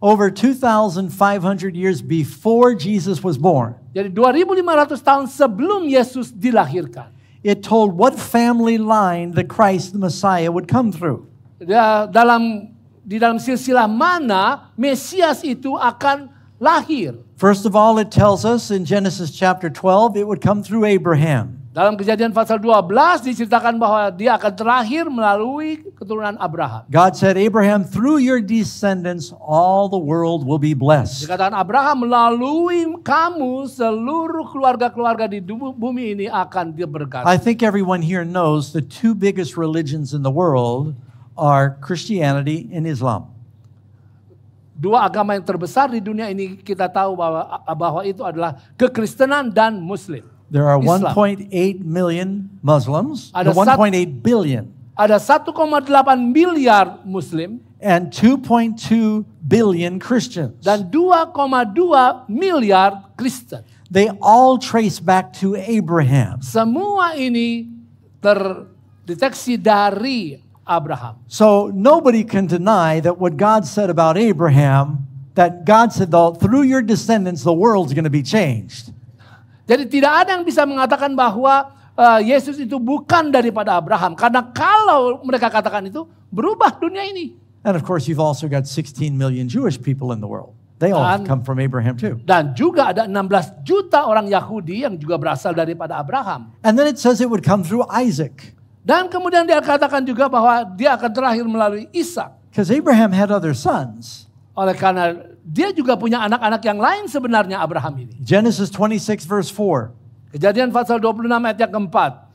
over two thousand five hundred years before Jesus was born. Jadi dua ribu lima ratus tahun sebelum Yesus dilahirkan. It told what family line the Christ the Messiah would come through. Dalam di dalam silsilah mana Mesias itu akan lahir. First of all, it tells us in Genesis chapter twelve it would come through Abraham. Dalam Kejadian pasal dua belas diceritakan bahwa dia akan terlahir melalui keturunan Abraham. God said, Abraham, through your descendants all the world will be blessed. Dikatakan Abraham, melalui kamu seluruh keluarga-keluarga di bumi ini akan diberkati. I think everyone here knows the two biggest religions in the world are Christianity and Islam. Dua agama yang terbesar di dunia ini kita tahu bahwa bahwa itu adalah kekristenan dan Muslim. There are one point eight million Muslims. Ada one point eight billion. Ada satu koma delapan miliar Muslim. And two point two billion Christians. Dan dua koma dua miliar Kristen. They all trace back to Abraham. Semua ini terdeteksi dari Abraham. So nobody can deny that what God said about Abraham, that God said though through your descendants the world's going to be changed. Jadi tidak ada yang bisa mengatakan bahwa uh, Yesus itu bukan daripada Abraham, karena kalau mereka katakan itu berubah dunia ini. And of course you've also got sixteen million Jewish people in the world. They all dan, come from Abraham too. Dan juga ada enam belas juta orang Yahudi yang juga berasal daripada Abraham. And then it says it would come through Isaac. Dan kemudian dia katakan juga bahwa dia akan terlahir melalui Ishak. Because Abraham had other sons. Oleh karena dia juga punya anak-anak yang lain sebenarnya Abraham ini. Genesis twenty-six verse four. Kejadian pasal dua puluh enam ayat yang keempat.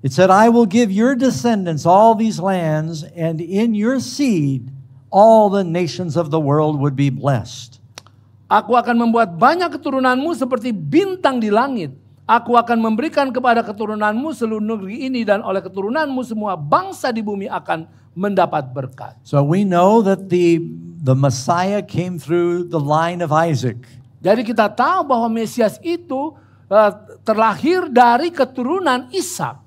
It said, I will give your descendants all these lands, and in your seed all the nations of the world would be blessed. Aku akan membuat banyak keturunanmu seperti bintang di langit. Aku akan memberikan kepada keturunanmu seluruh negeri ini dan oleh keturunanmu semua bangsa di bumi akan mendapat berkat. So we know that the the Messiah came through the line of Isaac. Jadi kita tahu bahwa Mesias itu uh, terlahir dari keturunan Ishak.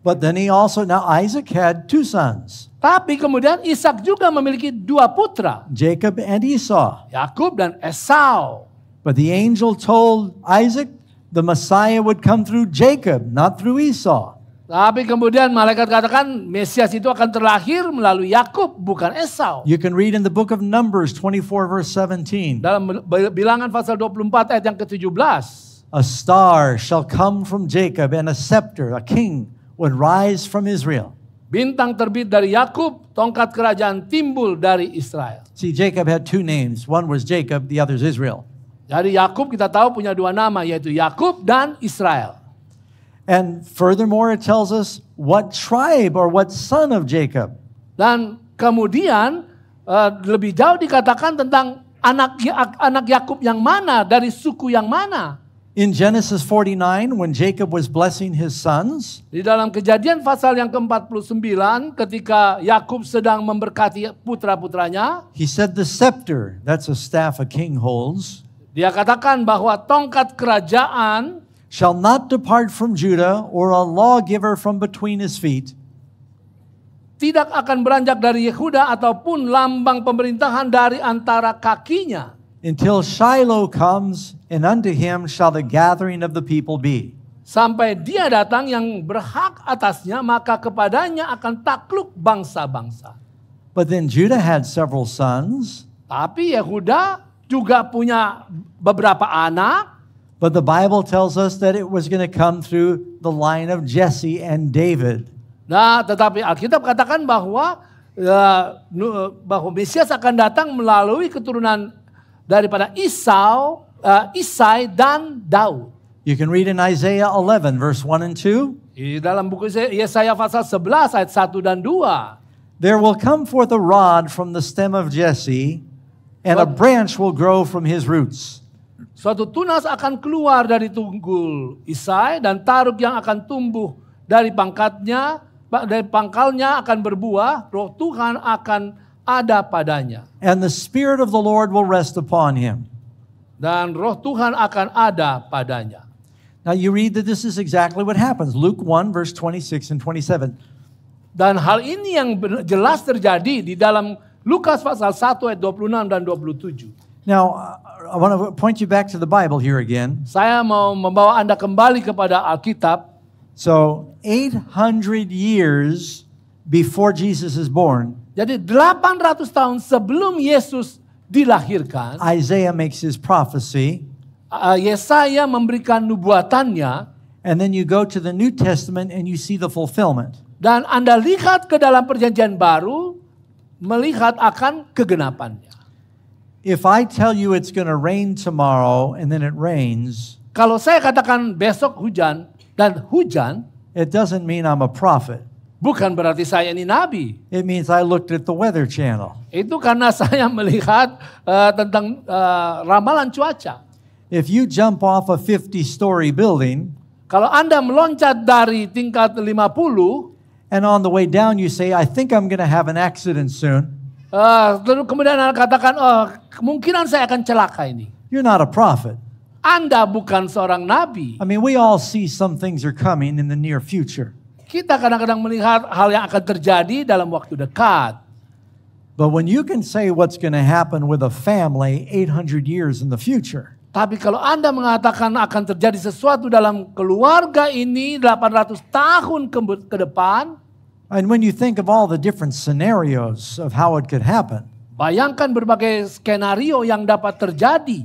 But then he also now Isaac had two sons. Tapi kemudian Ishak juga memiliki dua putra, Jacob and Esau. Yakub dan Esau. But the angel told Isaac the Messiah would come through Jacob, not through Esau. Tapi kemudian malaikat katakan Mesias itu akan terlahir melalui Yakub bukan Esau. You can read in the book of Numbers twenty-four verse seventeen. Dalam bilangan pasal dua puluh empat ayat yang ke tujuh belas. A star shall come from Jacob and a scepter, a king, would rise from Israel. Bintang terbit dari Yakub, tongkat kerajaan timbul dari Israel. See, Jacob had two names. One was Jacob, the other is Israel. Dari Yakub kita tahu punya dua nama, yaitu Yakub dan Israel. And furthermore it tells us what tribe or what son of Jacob. Dan kemudian uh, lebih jauh dikatakan tentang anak anak Yakub yang mana, dari suku yang mana. In Genesis forty-nine when Jacob was blessing his sons, di dalam Kejadian pasal yang ke-empat puluh sembilan ketika Yakub sedang memberkati putra-putranya, he said the scepter, that's a staff a king holds, dia katakan bahwa tongkat kerajaan shall not depart from Judah or a lawgiver from between his feet, tidak akan beranjak dari Yehuda ataupun lambang pemerintahan dari antara kakinya, until Shiloh comes and unto him shall the gathering of the people be. Sampai dia datang yang berhak atasnya, maka kepadanya akan takluk bangsa-bangsa. But then Judah had several sons. Tapi Yehuda juga punya beberapa anak. But the Bible tells us that it was going to come through the line of Jesse and David. Nah, tetapi Alkitab katakan bahwa uh, bahwa Mesias akan datang melalui keturunan daripada Isau, uh, Isai dan Daud. You can read in Isaiah eleven verse one and two. Di dalam buku Yesaya pasal sebelas ayat satu dan dua. There will come forth a rod from the stem of Jesse, and a branch will grow from his roots. Suatu tunas akan keluar dari tunggul Isai, dan taruk yang akan tumbuh dari pangkatnya, dari pangkalnya akan berbuah, roh Tuhan akan ada padanya. And the Spirit of the Lord will rest upon him. Dan roh Tuhan akan ada padanya. Now you read that this is exactly what happens. Luke one verse twenty-six and twenty-seven. Dan hal ini yang jelas terjadi di dalam Lukas pasal satu ayat dua puluh enam dan dua puluh tujuh. Now I want to point you back to the Bible here again. Saya mau membawa Anda kembali kepada Alkitab. So eight hundred years before Jesus is born. Jadi delapan ratus tahun sebelum Yesus dilahirkan, Isaiah makes his prophecy. Uh, Yesaya memberikan nubuatannya. And then you go to the New Testament and you see the fulfillment. Dan Anda lihat ke dalam Perjanjian Baru, melihat akan kegenapannya. If I tell you it's going to rain tomorrow and then it rains. Kalau saya katakan besok hujan dan hujan, it doesn't mean I'm a prophet. Bukan berarti saya ini nabi. It means I looked at the weather channel. Itu karena saya melihat uh, tentang uh, ramalan cuaca. If you jump off a fifty story building, kalau Anda meloncat dari tingkat lima puluh, and on the way down you say I think I'm going to have an accident soon. Uh, lalu kemudian Anda katakan, oh, kemungkinan saya akan celaka ini. You're not a prophet. Anda bukan seorang nabi. I mean, we all see some things are coming in the near future. Kita kadang-kadang melihat hal yang akan terjadi dalam waktu dekat. But when you can say what's going to happen with a family eight hundred years in the future. Tapi kalau Anda mengatakan akan terjadi sesuatu dalam keluarga ini delapan ratus tahun ke, ke depan. And when you think of all the different scenarios of how it could happen. Bayangkan berbagai skenario yang dapat terjadi.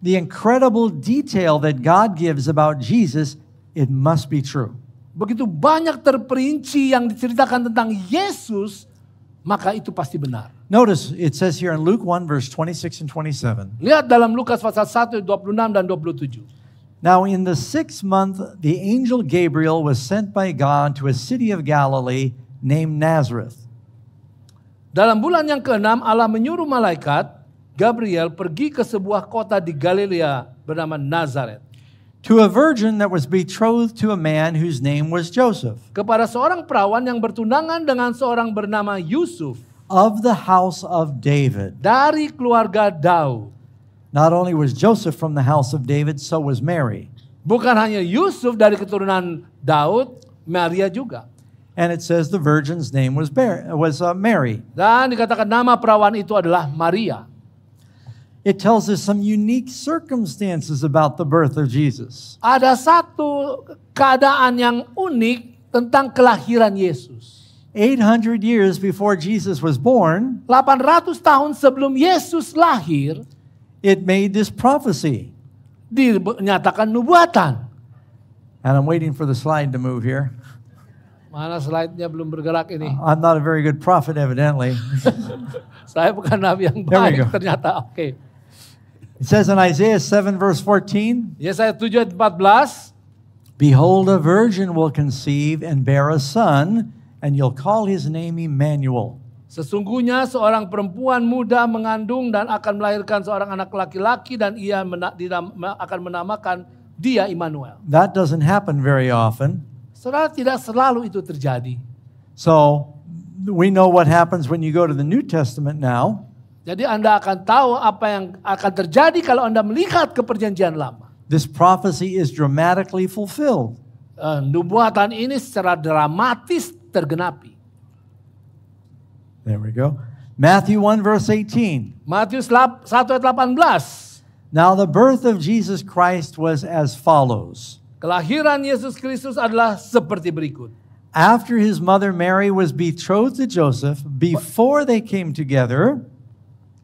The incredible detail that God gives about Jesus, it must be true. Begitu banyak terperinci yang diceritakan tentang Yesus, maka itu pasti benar. Notice it says here in Luke one verse twenty-six and twenty-seven. Lihat dalam Lukas pasal satu ayat dua puluh enam dan dua puluh tujuh. Now in the sixth month the angel Gabriel was sent by God to a city of Galilee named Nazareth. Dalam bulan yang keenam Allah menyuruh malaikat Gabriel pergi ke sebuah kota di Galilea bernama Nazareth. To a virgin that was betrothed to a man whose name was Joseph. Kepada seorang perawan yang bertunangan dengan seorang bernama Yusuf. Of the house of David. Dari keluarga Daud. Not only was Joseph from the house of David, so was Mary. Bukan hanya Yusuf dari keturunan Daud, Maria juga. And it says the virgin's name was was Mary. Dan dikatakan nama perawan itu adalah Maria. It tells us some unique circumstances about the birth of Jesus. Ada satu keadaan yang unik tentang kelahiran Yesus. eight hundred years before Jesus was born, delapan ratus tahun sebelum Yesus lahir, it made this prophecy. Dinyatakan nubuatan. And I'm waiting for the slide to move here. Mana slide-nya belum bergerak ini. I'm not a very good prophet evidently. Saya bukan nabi yang baik ternyata. Oke. Okay. It says in Isaiah seven verse fourteen. Yesaya tujuh ayat empat belas. Behold, a virgin will conceive and bear a son, and you'll call his name Emmanuel. Sesungguhnya seorang perempuan muda mengandung dan akan melahirkan seorang anak laki-laki, dan ia mena dinam akan menamakan dia Immanuel. That doesn't happen very often. Saudara, tidak selalu itu terjadi. So we know what happens when you go to the New Testament now. Jadi Anda akan tahu apa yang akan terjadi kalau Anda melihat ke Perjanjian Lama. This prophecy is dramatically fulfilled. Uh, nubuatan ini secara dramatis tergenapi. There we go. Matthew one verse eighteen. Matius satu ayat delapan belas. Now the birth of Jesus Christ was as follows. Kelahiran Yesus Kristus adalah seperti berikut. After his mother Mary was betrothed to Joseph, before they came together.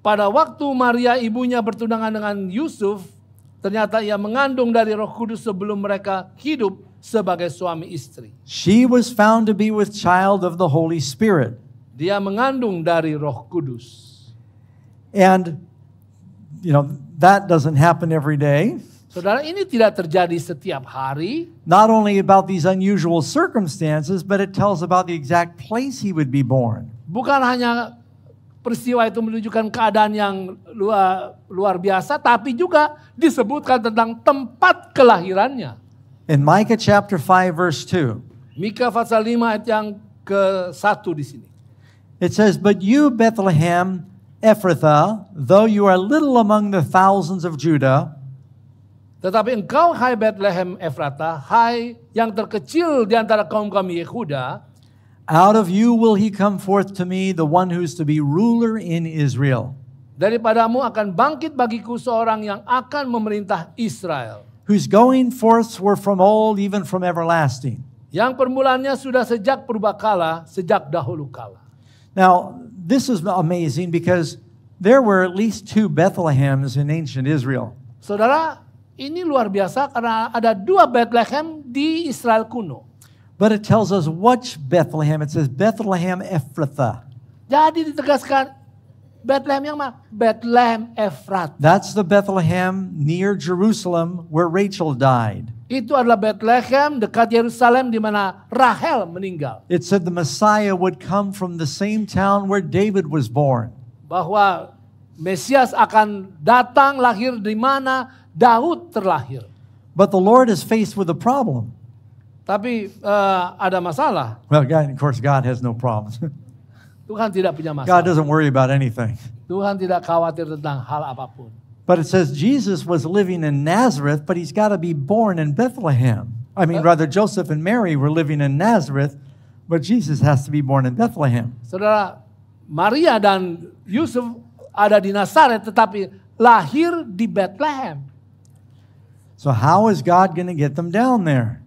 Pada waktu Maria ibunya bertunangan dengan Yusuf, ternyata ia mengandung dari Roh Kudus sebelum mereka hidup sebagai suami istri. She was found to be with child of the Holy Spirit. Dia mengandung dari Roh Kudus. And you know that doesn't happen every day. Saudara, ini tidak terjadi setiap hari. Not only about these unusual circumstances, but it tells about the exact place he would be born. Bukan hanya peristiwa itu menunjukkan keadaan yang luar, luar biasa, tapi juga disebutkan tentang tempat kelahirannya. In Micah chapter five verse two. Mika pasal lima ayat yang ke satu di sini. It says, but you, Bethlehem, Ephrathah, though you are little among the thousands of Judah. Tetapi engkau, hai Bethlehem Ephrathah, hai yang terkecil di antara kaum kami Yehuda. Out of you will he come forth to me, the one who is to be ruler in Israel. Daripadamu akan bangkit bagiku seorang yang akan memerintah Israel. Whose going forth were from old, even from everlasting. Yang permulaannya sudah sejak purbakala, sejak dahulu kala. Now, this is amazing because there were at least two Bethlehems in ancient Israel. Saudara, ini luar biasa karena ada dua Bethlehem di Israel kuno. But it tells us which Bethlehem. It says Bethlehem Ephrathah. Jadi ditegaskan Bethlehem yang mana? Bethlehem Ephrathah. That's the Bethlehem near Jerusalem where Rachel died. Itu adalah Bethlehem dekat Yerusalem di mana Rahel meninggal. It said the Messiah would come from the same town where David was born. Bahwa Mesias akan datang lahir di mana Daud terlahir. But the Lord is faced with a problem. Tapi uh, ada masalah. Well, God, of course, God has no problems. Tuhan tidak punya masalah. God doesn't worry about anything. Tuhan tidak khawatir tentang hal apapun. But it says Jesus was living in Nazareth, but he's got to be born in Bethlehem. I mean, rather, Joseph and Mary were living in Nazareth, but Jesus has to be born in Bethlehem. Saudara, Maria dan Yusuf ada di Nazaret, tetapi lahir di Bethlehem. So how is God going to get them down there?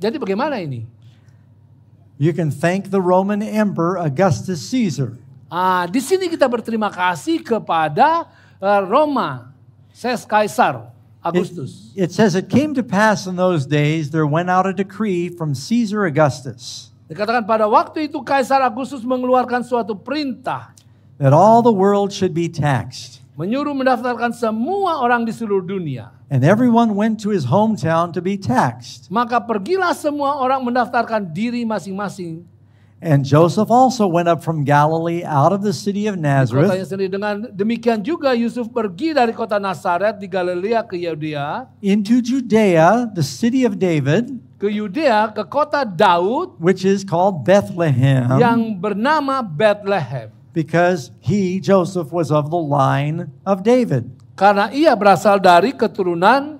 Jadi bagaimana ini? You can thank the Roman Emperor Augustus Caesar. Ah, di sini kita berterima kasih kepada Roma, says Caesar Augustus. It, it says it came to pass in those days there went out a decree from Caesar Augustus. Dikatakan pada waktu itu Kaisar Augustus mengeluarkan suatu perintah. That all the world should be taxed. Menyuruh mendaftarkan semua orang di seluruh dunia. And everyone went to his hometown to be taxed. Maka pergilah semua orang mendaftarkan diri masing-masing. And Joseph also went up from Galilee out of the city of Nazareth. Dengan demikian juga Yusuf pergi dari kota Nazaret di Galilea ke Yudea. Into Judea, the city of David. Ke Yudea, ke kota Daud. Which is called Bethlehem. Yang bernama Bethlehem. Because he, Joseph, was of the line of David. Karena ia berasal dari keturunan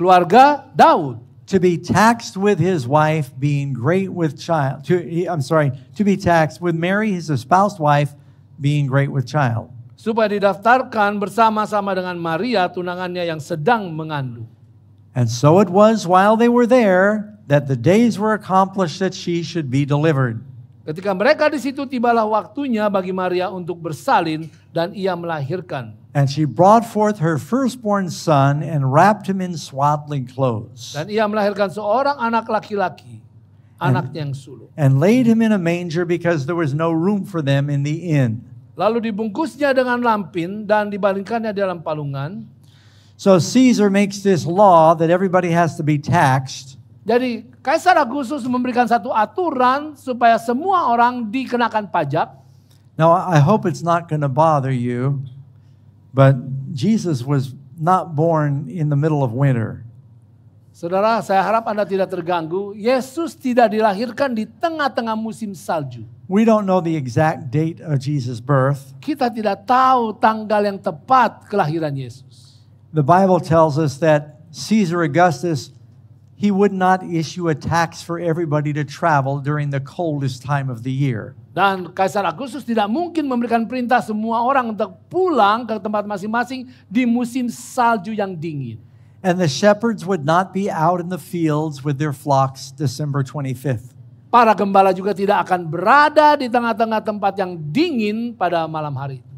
keluarga Daud. To be taxed with his wife, being great with child. To, I'm sorry, to be taxed with Mary, his espoused wife, being great with child. Supaya didaftarkan bersama-sama dengan Maria, tunangannya yang sedang mengandung. And so it was while they were there that the days were accomplished that she should be delivered. Ketika mereka di situ, tibalah waktunya bagi Maria untuk bersalin dan ia melahirkan. And she brought forth her firstborn son and wrapped him in swaddling clothes. Dan ia melahirkan seorang anak laki-laki, anaknya yang sulung. And laid him in a manger because there was no room for them in the inn. Lalu dibungkusnya dengan lampin dan dibalingkannya dalam palungan. So Caesar makes this law that everybody has to be taxed. Jadi Kaisar Augustus memberikan satu aturan supaya semua orang dikenakan pajak. Now I hope it's not going to bother you, but Jesus was not born in the middle of winter. Saudara, saya harap Anda tidak terganggu. Yesus tidak dilahirkan di tengah-tengah musim salju. We don't know the exact date of Jesus' birth. Kita tidak tahu tanggal yang tepat kelahiran Yesus. The Bible tells us that Caesar Augustus, he would not issue a tax for everybody to travel during the coldest time of the year. Dan Kaisar Augustus tidak mungkin memberikan perintah semua orang untuk pulang ke tempat masing-masing di musim salju yang dingin. And the shepherds would not be out in the fields with their flocks December twenty-fifth. Para gembala juga tidak akan berada di tengah-tengah tempat yang dingin pada malam hari itu.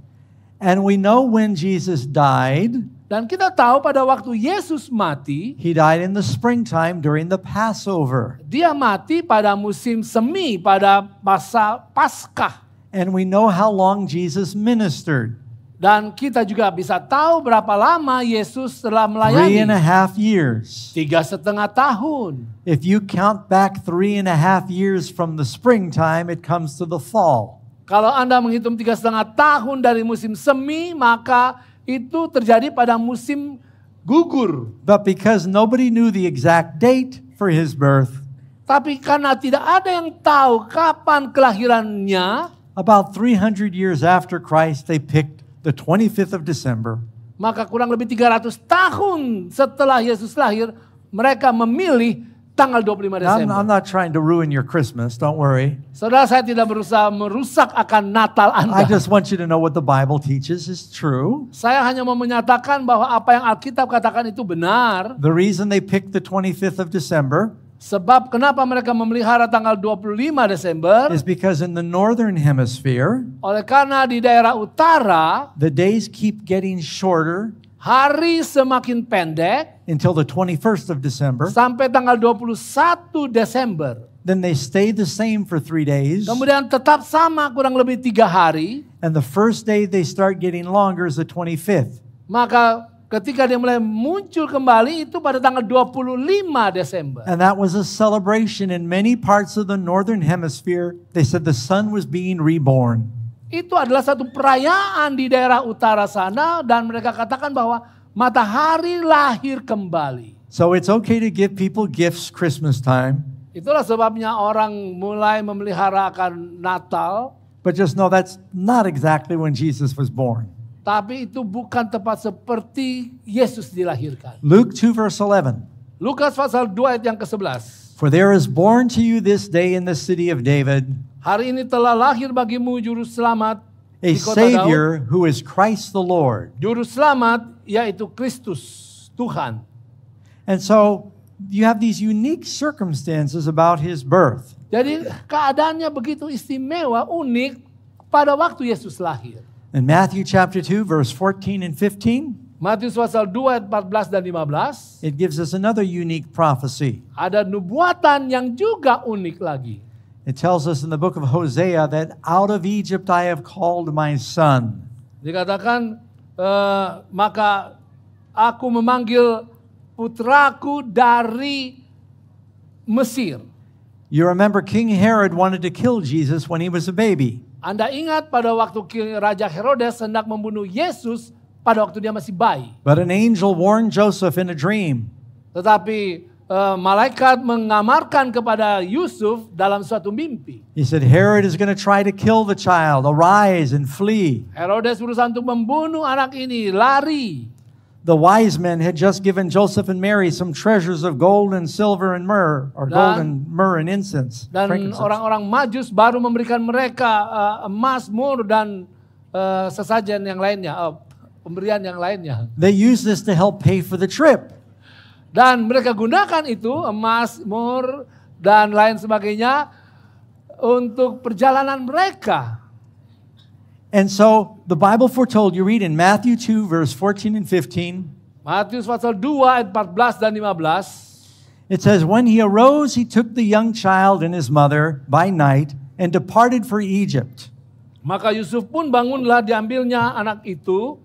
And we know when Jesus died. Dan kita tahu pada waktu Yesus mati, he died in the springtime during the Passover. Dia mati pada musim semi, pada masa Paskah. And we know how long Jesus ministered. Dan kita juga bisa tahu berapa lama Yesus telah melayani. Three and a half years. Tiga setengah tahun. If you count back three and a half years from the springtime, it comes to the fall. Kalau Anda menghitung tiga setengah tahun dari musim semi, maka itu terjadi pada musim gugur. But because nobody knew the exact date for his birth. Tapi karena tidak ada yang tahu kapan kelahirannya. About three hundred years after Christ, they picked the twenty-fifth of December. Maka kurang lebih tiga ratus tahun setelah Yesus lahir, mereka memilih tanggal dua puluh lima Desember. I'm, I'm not trying to ruin your Christmas, don't worry. Saudara, saya tidak berusaha merusak akan Natal Anda. I just want you to know what the Bible teaches is true. Saya hanya mau menyatakan bahwa apa yang Alkitab katakan itu benar. The reason they picked the twenty-fifth of December. Sebab kenapa mereka memelihara tanggal dua puluh lima Desember? Is because in the northern hemisphere, oleh karena di daerah utara, the days keep getting shorter. Hari semakin pendek until the twenty-first of December. Sampai tanggal dua puluh satu Desember. Then they stay the same for three days. Kemudian tetap sama kurang lebih tiga hari. And the first day they start getting longer is the twenty-fifth. Maka ketika dia mulai muncul kembali itu pada tanggal dua puluh lima Desember. And that was a celebration in many parts of the northern hemisphere. They said the sun was being reborn. Itu adalah satu perayaan di daerah utara sana dan mereka katakan bahwa matahari lahir kembali. So it's okay to give people gifts Christmas time. Itulah sebabnya orang mulai memelihara akan Natal. But just know that's not exactly when Jesus was born. Tapi itu bukan tepat seperti Yesus dilahirkan. Luke two verse eleven. Lukas pasal dua ayat yang ke sebelas. For there is born to you this day in the city of David. Hari ini telah lahir bagimu juru selamat a di kota Savior Daud, who is Christ the Lord. Juru selamat yaitu Kristus Tuhan. And so you have these unique circumstances about his birth. Jadi keadaannya begitu istimewa, unik pada waktu Yesus lahir. In Matthew chapter two verse fourteen and fifteen. Matius pasal dua ayat empat belas dan lima belas. It gives us another unique prophecy. Ada nubuatan yang juga unik lagi. It tells us in the book of Hosea that out of Egypt I have called my son. Dikatakan uh, maka aku memanggil putraku dari Mesir. You remember King Herod wanted to kill Jesus when he was a baby. Anda ingat pada waktu Raja Herodes hendak membunuh Yesus pada waktu dia masih bayi. But an angel warned Joseph in a dream. Tetapi uh, malaikat mengamarkan kepada Yusuf dalam suatu mimpi. He said Herod is going to try to kill the child. Arise and flee. Herodes berusaha untuk membunuh anak ini, lari. The wise men had just given Joseph and Mary some treasures of gold and silver and myrrh, or gold and myrrh and incense. Dan orang-orang Majus baru memberikan mereka uh, emas, mur dan uh, sesajen yang lainnya, uh, pemberian yang lainnya. They used this to help pay for the trip. Dan mereka gunakan itu emas, mur dan lain sebagainya untuk perjalanan mereka. And so the Bible foretold, you read in Matthew two verse fourteen and fifteen. Matius pasal dua ayat empat belas dan lima belas. It says when he arose he took the young child and his mother by night and departed for Egypt. Maka Yusuf pun bangunlah, diambilnya anak itu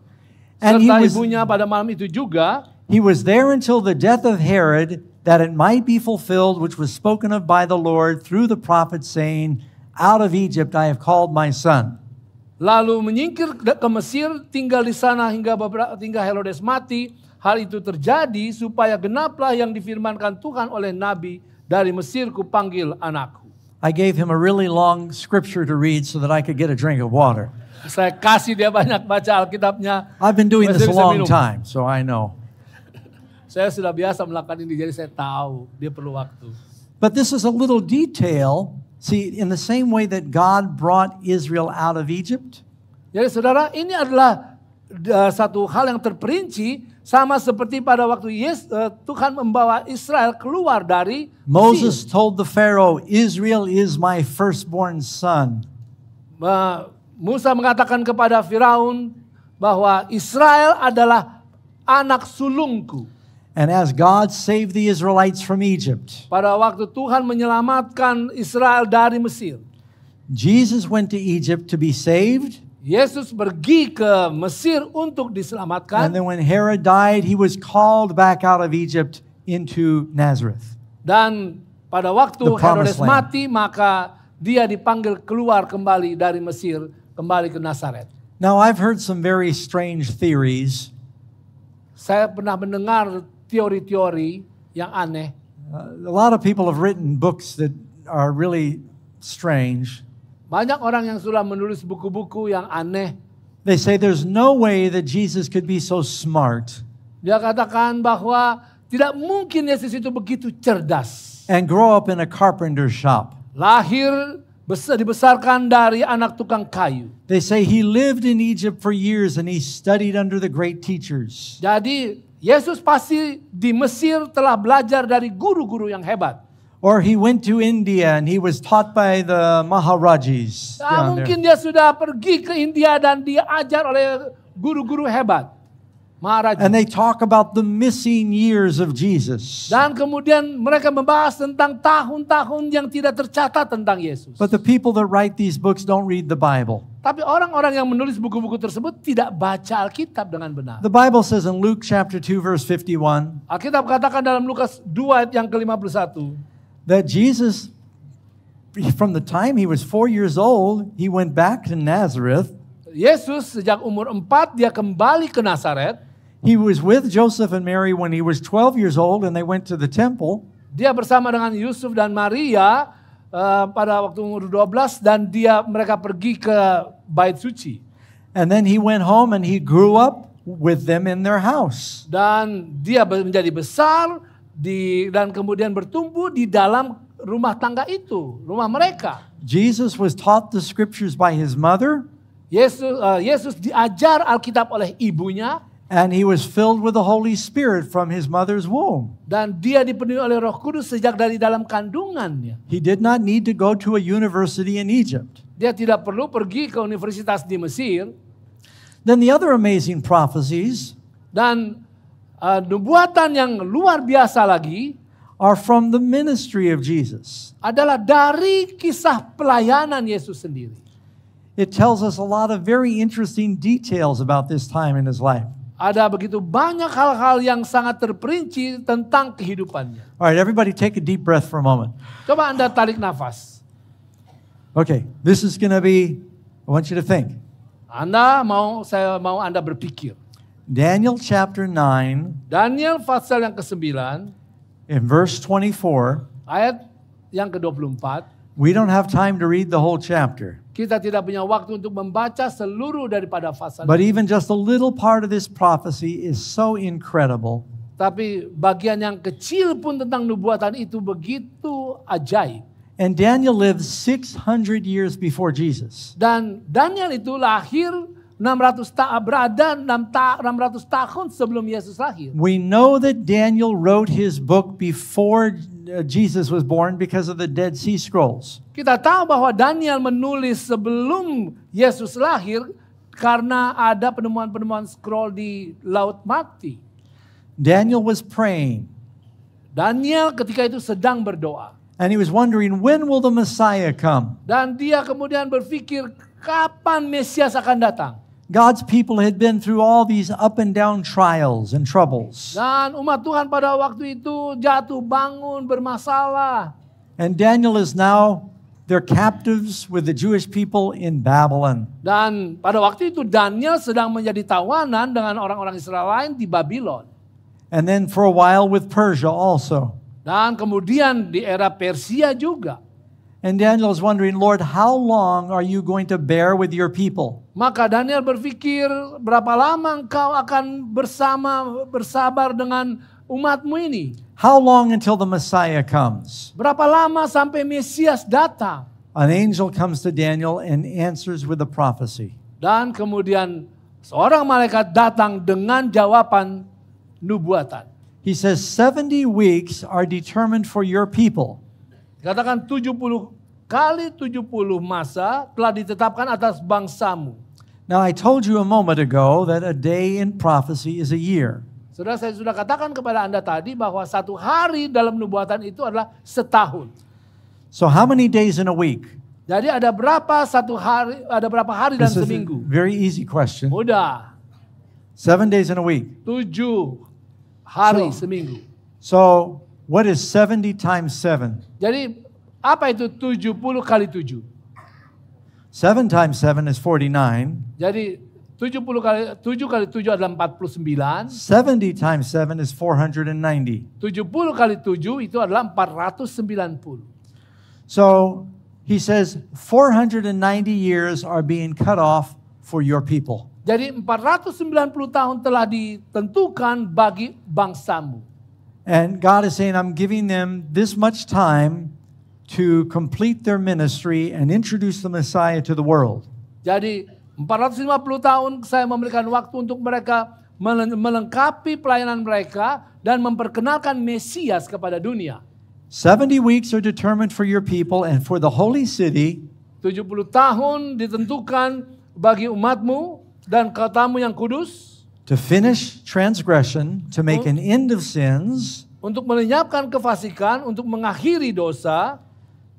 serta ibunya pada malam itu juga. He was there until the death of Herod, that it might be fulfilled which was spoken of by the Lord through the prophet, saying, out of Egypt I have called my son. Lalu menyingkir ke Mesir, tinggal di sana hingga beberapa, hingga Herodes mati. Hal itu terjadi supaya genaplah yang difirmankan Tuhan oleh nabi, dari Mesir ku panggil anakku. I gave him a really long scripture to read so that I could get a drink of water. Saya kasih dia banyak baca Alkitabnya. I've been doing this a long time, so I know. Saya sudah biasa melakukan ini, jadi saya tahu dia perlu waktu. But this is a little detail. See, in the same way that God brought Israel out of Egypt. Jadi saudara, ini adalah satu hal yang terperinci, sama seperti pada waktu Yes, uh, Tuhan membawa Israel keluar dari Moses Mesir. Told the Pharaoh, Israel is my firstborn son. Uh, Musa mengatakan kepada Firaun bahwa Israel adalah anak sulungku. And as God saved the Israelites from Egypt, pada waktu Tuhan menyelamatkan Israel dari Mesir, Jesus went to Egypt to be saved. Yesus pergi ke Mesir untuk diselamatkan. And then when Herod died, he was called back out of Egypt into Nazareth. Dan pada waktu Herodes mati, maka dia dipanggil keluar kembali dari Mesir, kembali ke Nazaret. Now I've heard some very strange theories. Saya pernah mendengar teori-teori yang aneh. Uh, a lot of people have written books that are really strange. Banyak orang yang sudah menulis buku-buku yang aneh. They say there's no way that Jesus could be so smart. Dia katakan bahwa tidak mungkin Yesus itu begitu cerdas. And grow up in a carpenter shop. Lahir besar dibesarkan dari anak tukang kayu. They say he lived in Egypt for years and he studied under the great teachers. Jadi Yesus pasti di Mesir telah belajar dari guru-guru yang hebat. Or he went to India and he was taught by the Maharajis. Nah, mungkin dia sudah pergi ke India dan diajar oleh guru-guru hebat. Maharajis. And they talk about the missing years of Jesus. Dan kemudian mereka membahas tentang tahun-tahun yang tidak tercatat tentang Yesus. But the people that write these books don't read the Bible. Tapi orang-orang yang menulis buku-buku tersebut tidak baca Alkitab dengan benar. The Bible says in Luke chapter two verse fifty-one. Alkitab katakan dalam Lukas dua yang ke-lima puluh satu that Jesus, from the time he was four years old, he went back to Nazareth. Yesus sejak umur empat dia kembali ke Nazaret. He was with Joseph and Mary when he was twelve years old and they went to the temple. Dia bersama dengan Yusuf dan Maria Uh, pada waktu umur dua belas dan dia mereka pergi ke bait suci. And then he went home and he grew up with them in their house. Dan dia menjadi besar di dan kemudian bertumbuh di dalam rumah tangga itu, rumah mereka. Jesus was taught the scriptures by his mother. Yesus uh, Yesus diajar Alkitab oleh ibunya. And he was filled with the Holy Spirit from his mother's womb. Dan dia dipenuhi oleh Roh Kudus sejak dari dalam kandungannya. He did not need to go to a university in Egypt. Dia tidak perlu pergi ke universitas di Mesir. Then the other amazing prophecies, dan uh, nubuatan yang luar biasa lagi, are from the ministry of Jesus. Adalah dari kisah pelayanan Yesus sendiri. It tells us a lot of very interesting details about this time in his life. Ada begitu banyak hal-hal yang sangat terperinci tentang kehidupannya. Alright, everybody take a deep breath for a moment. Coba Anda tarik nafas. Okay, this is gonna be. I want you to think. Anda mau saya mau Anda berpikir. Daniel chapter nine. Daniel pasal yang kesembilan. In verse twenty-four. Ayat yang ke-dua puluh empat. We don't have time to read the whole chapter. Kita tidak punya waktu untuk membaca seluruh daripada pasal. But even just a little part of this prophecy is so incredible. Tapi bagian yang kecil pun tentang nubuatan itu begitu ajaib. And Daniel lived six hundred years before Jesus. Dan Daniel itu lahir enam ratus ta berada enam ta enam ratus tahun sebelum Yesus lahir. We know that Daniel wrote his book before Jesus was born because of the Dead Sea Scrolls. Kita tahu bahwa Daniel menulis sebelum Yesus lahir karena ada penemuan-penemuan scroll di Laut Mati. Daniel was praying. Daniel ketika itu sedang berdoa. And he was wondering, when will the Messiah come? Dan dia kemudian berpikir, Kapan Mesias akan datang? God's people had been through all these up and down trials and troubles. Dan umat Tuhan pada waktu itu jatuh bangun bermasalah. And Daniel is now their captives with the Jewish people in Babylon. Dan pada waktu itu Daniel sedang menjadi tawanan dengan orang-orang Israel lain di Babylon. And then for a while with Persia also. Dan kemudian di era Persia juga. And Daniel is wondering, Lord, how long are you going to bear with your people? Maka Daniel berpikir, berapa lama engkau akan bersama bersabar dengan umatmu ini? How long until the Messiah comes? Berapa lama sampai Mesias datang? An angel comes to Daniel and answers with a prophecy. Dan kemudian seorang malaikat datang dengan jawaban nubuatan. He says seventy weeks are determined for your people. Katakan tujuh puluh kali tujuh puluh masa telah ditetapkan atas bangsamu. Now I told you a moment ago that a day in prophecy is a year. Sudah saya sudah katakan kepada Anda tadi bahwa satu hari dalam nubuatan itu adalah setahun. So how many days in a week? Jadi ada berapa satu hari ada berapa hari dalam seminggu? Very easy question. Mudah. Seven days in a week. Tujuh hari so, seminggu. So what is seventy times seven? Jadi apa itu tujuh puluh kali tujuh? seven times seven is forty-nine. Jadi tujuh puluh kali tujuh kali tujuh adalah empat puluh sembilan. seventy times seven is four hundred ninety. tujuh puluh kali tujuh itu adalah empat ratus sembilan puluh. So he says four hundred ninety years are being cut off for your people. Jadi empat ratus sembilan puluh tahun telah ditentukan bagi bangsamu. And God is saying, I'm giving them this much time to complete their ministry and introduce the Messiah to the world. Jadi empat ratus lima puluh tahun saya memberikan waktu untuk mereka melengkapi pelayanan mereka dan memperkenalkan Mesias kepada dunia. seventy weeks are determined for your people and for the holy city. tujuh puluh tahun ditentukan bagi umatmu dan kotamu yang kudus. To finish transgression, to make an end of sins, untuk melenyapkan kefasikan, untuk mengakhiri dosa,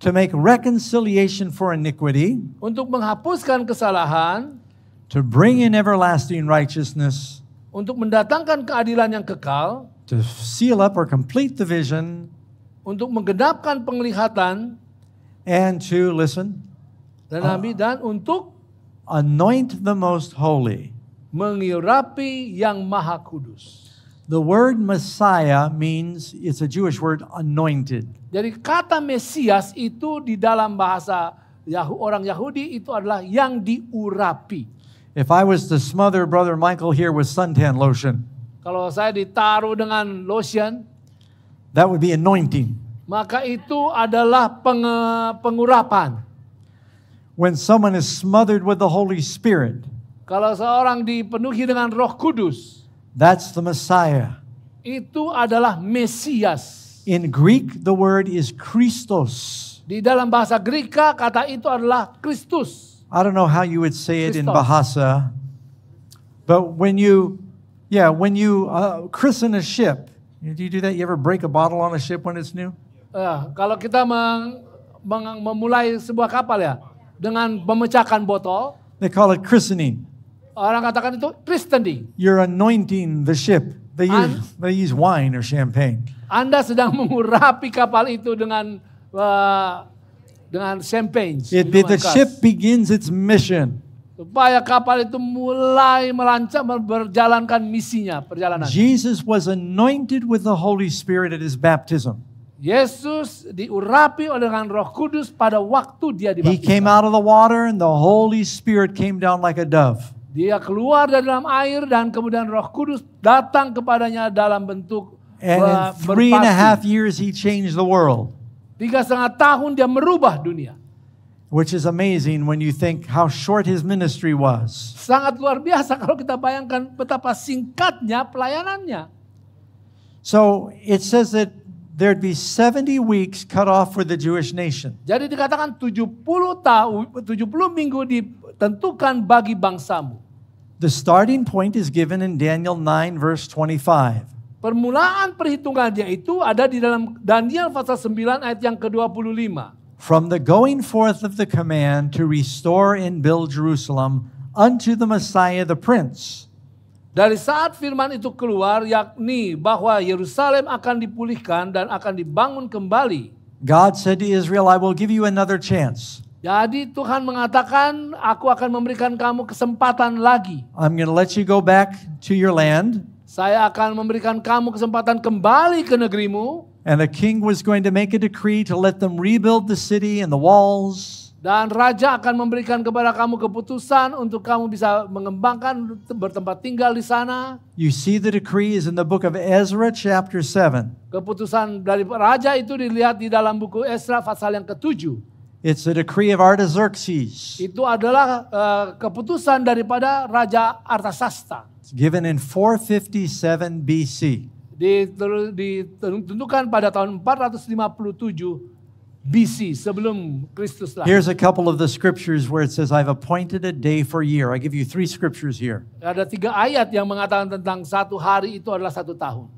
to make reconciliation for iniquity, untuk menghapuskan kesalahan, to bring in everlasting righteousness, untuk mendatangkan keadilan yang kekal, to seal up or complete the vision, untuk menggenapkan penglihatan, and to listen, dan nabi dan untuk anoint the most holy. Mengurapi yang maha kudus. The word Messiah means, it's a Jewish word, anointed. Jadi kata Mesias itu di dalam bahasa orang Yahudi itu adalah yang diurapi. If I was to smother Brother Michael here with suntan lotion, kalau saya ditaruh dengan lotion, that would be anointing. Maka itu adalah pengurapan. When someone is smothered with the Holy Spirit, kalau seorang dipenuhi dengan Roh Kudus, that's the Messiah. Itu adalah Mesias. In Greek, the word is Christos. Di dalam bahasa Greka kata itu adalah Kristus. I don't know how you would say it Christos in Bahasa, but when you, yeah, when you uh, christen a ship, do you do that? You ever break a bottle on a ship when it's new? Uh, kalau kita meng, meng, memulai sebuah kapal ya dengan memecahkan botol. They call it christening. Orang katakan itu christening. You're anointing the ship. They use, An, they use wine or champagne. Anda sedang mengurapi kapal itu dengan uh, dengan champagne. It, the khas. Ship begins its mission. Supaya kapal itu mulai melancap berjalankan misinya, perjalanan. Jesus was anointed with the Holy Spirit at his baptism. Yesus diurapi oleh dengan Roh Kudus pada waktu dia dibaptis. He came out of the water and the Holy Spirit came down like a dove. Dia keluar dari dalam air dan kemudian Roh Kudus datang kepadanya dalam bentuk berpati. Three and a half years he changed the world. Tiga setengah tahun dia merubah dunia. Which is amazing when you think how short his ministry was. Sangat luar biasa kalau kita bayangkan betapa singkatnya pelayanannya. So it says that there'd be seventy weeks cut off for the Jewish nation. Jadi dikatakan tujuh puluh tahun tujuh puluh minggu ditentukan bagi bangsamu. The starting point is given in Daniel nine verse twenty-five. Permulaan perhitungannya itu ada di dalam Daniel pasal sembilan ayat yang ke dua puluh lima. from the going forth of the command to restore and build Jerusalem unto the Messiah the Prince. Dari saat firman itu keluar, yakni bahwa Yerusalem akan dipulihkan dan akan dibangun kembali. God said to Israel, I will give you another chance. Jadi Tuhan mengatakan, aku akan memberikan kamu kesempatan lagi. I'm going to let you go back to your land. Saya akan memberikan kamu kesempatan kembali ke negerimu. And the king was going to make a decree to let them rebuild the city and the walls. Dan raja akan memberikan kepada kamu keputusan untuk kamu bisa mengembangkan bertempat tinggal di sana. You see the decree is in the book of Ezra chapter seven. Keputusan dari raja itu dilihat di dalam buku Ezra pasal yang ketujuh. It's a decree of Artaxerxes. Itu adalah uh, keputusan daripada raja Artasasta. It's given in four fifty-seven B C. Ditentukan pada tahun empat ratus lima puluh tujuh B C, sebelum Kristus lahir. Here's a couple of the scriptures where it says, I've appointed a day for a year. I give you three scriptures here. Ada tiga ayat yang mengatakan tentang satu hari itu adalah satu tahun.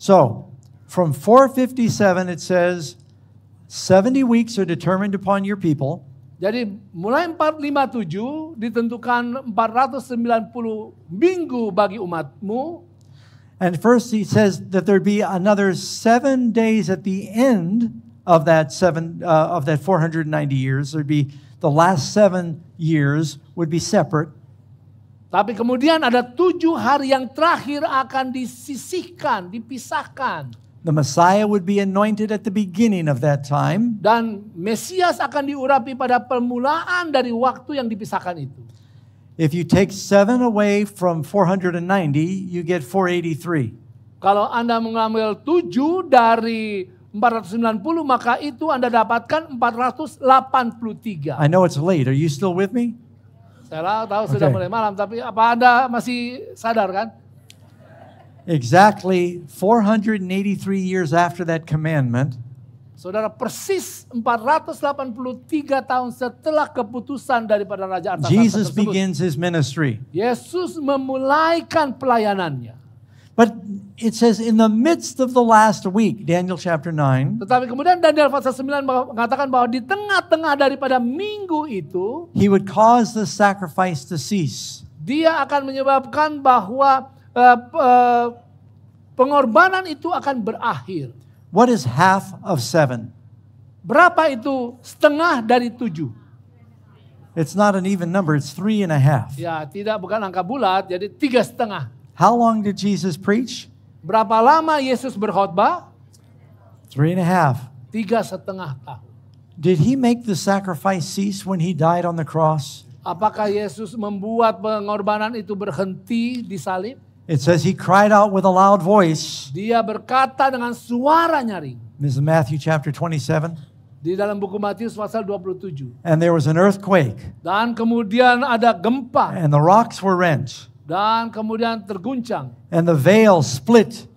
So, from four fifty-seven it says, seventy weeks are determined upon your people. Jadi mulai empat ratus lima puluh tujuh ditentukan empat ratus sembilan puluh minggu bagi umatmu. And first he says that there'd be another seven days at the end of that seven uh, of that four hundred ninety years, there'd be the last seven years would be separate. Tapi kemudian ada tujuh hari yang terakhir akan disisihkan, dipisahkan. The Messiah would be anointed at the beginning of that time. Dan Mesias akan diurapi pada permulaan dari waktu yang dipisahkan itu. If you take seven away from four hundred ninety, you get four eighty-three. Kalau Anda mengambil tujuh dari empat ratus sembilan puluh, maka itu Anda dapatkan empat ratus delapan puluh tiga. I know it's late. Are you still with me? Saya tahu sudah mulai malam, tapi apa Anda masih sadar kan? Exactly four hundred eighty-three years after that commandment. Saudara, persis empat ratus delapan puluh tiga tahun setelah keputusan daripada Raja Artasasta tersebut, Jesus begins his ministry. Yesus memulaikan pelayanannya. But it says in the midst of the last week, Daniel chapter nine. Tetapi kemudian Daniel pasal sembilan mengatakan bahwa di tengah-tengah daripada minggu itu, he would cause the sacrifice to cease. Dia akan menyebabkan bahwa uh, uh, pengorbanan itu akan berakhir. What is half of seven? Berapa itu setengah dari tujuh? It's not an even number. It's three and a half. Ya, tidak bukan angka bulat. Jadi tiga setengah. How long did Jesus preach? Berapa lama Yesus berkhotbah? Three and a half. Tiga setengah tahun. Did he make the sacrifice cease when he died on the cross? Apakah Yesus membuat pengorbanan itu berhenti di salib? It says he cried out with a loud voice. Dia berkata dengan suara nyaring. This is Matthew chapter twenty-seven. Di dalam buku Matius pasal dua puluh tujuh. And there was an earthquake. Dan kemudian ada gempa. And the rocks were rent. Dan kemudian terguncang. And the veil split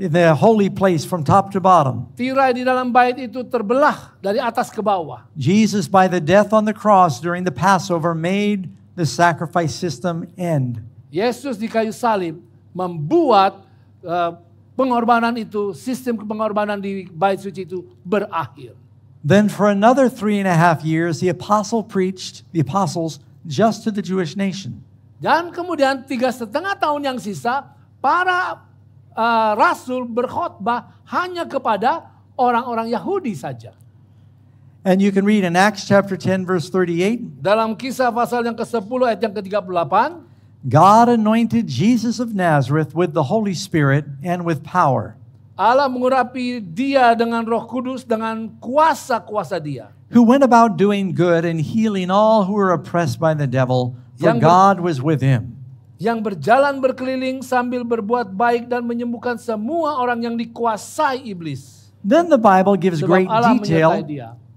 in the holy place from top to bottom. Tirai di dalam bait itu terbelah dari atas ke bawah. Jesus by the death on the cross during the Passover made the sacrifice system end. Yesus di kayu salib membuat uh, pengorbanan itu, sistem pengorbanan di bait suci itu berakhir. Then for another three and a half years the apostle preached, the apostles just to the Jewish nation. Dan kemudian tiga setengah tahun yang sisa, para uh, rasul berkhotbah hanya kepada orang-orang Yahudi saja. And you can read in Acts chapter ten verse thirty-eight. Dalam kisah pasal yang kesepuluh ayat yang ke-tiga puluh delapan, God anointed Jesus of Nazareth with the Holy Spirit and with power. Allah mengurapi dia dengan Roh Kudus, dengan kuasa-kuasa dia. Who went about doing good and healing all who were oppressed by the devil. For God was with him. Yang berjalan berkeliling sambil berbuat baik dan menyembuhkan semua orang yang dikuasai iblis. Then the Bible gives great detail.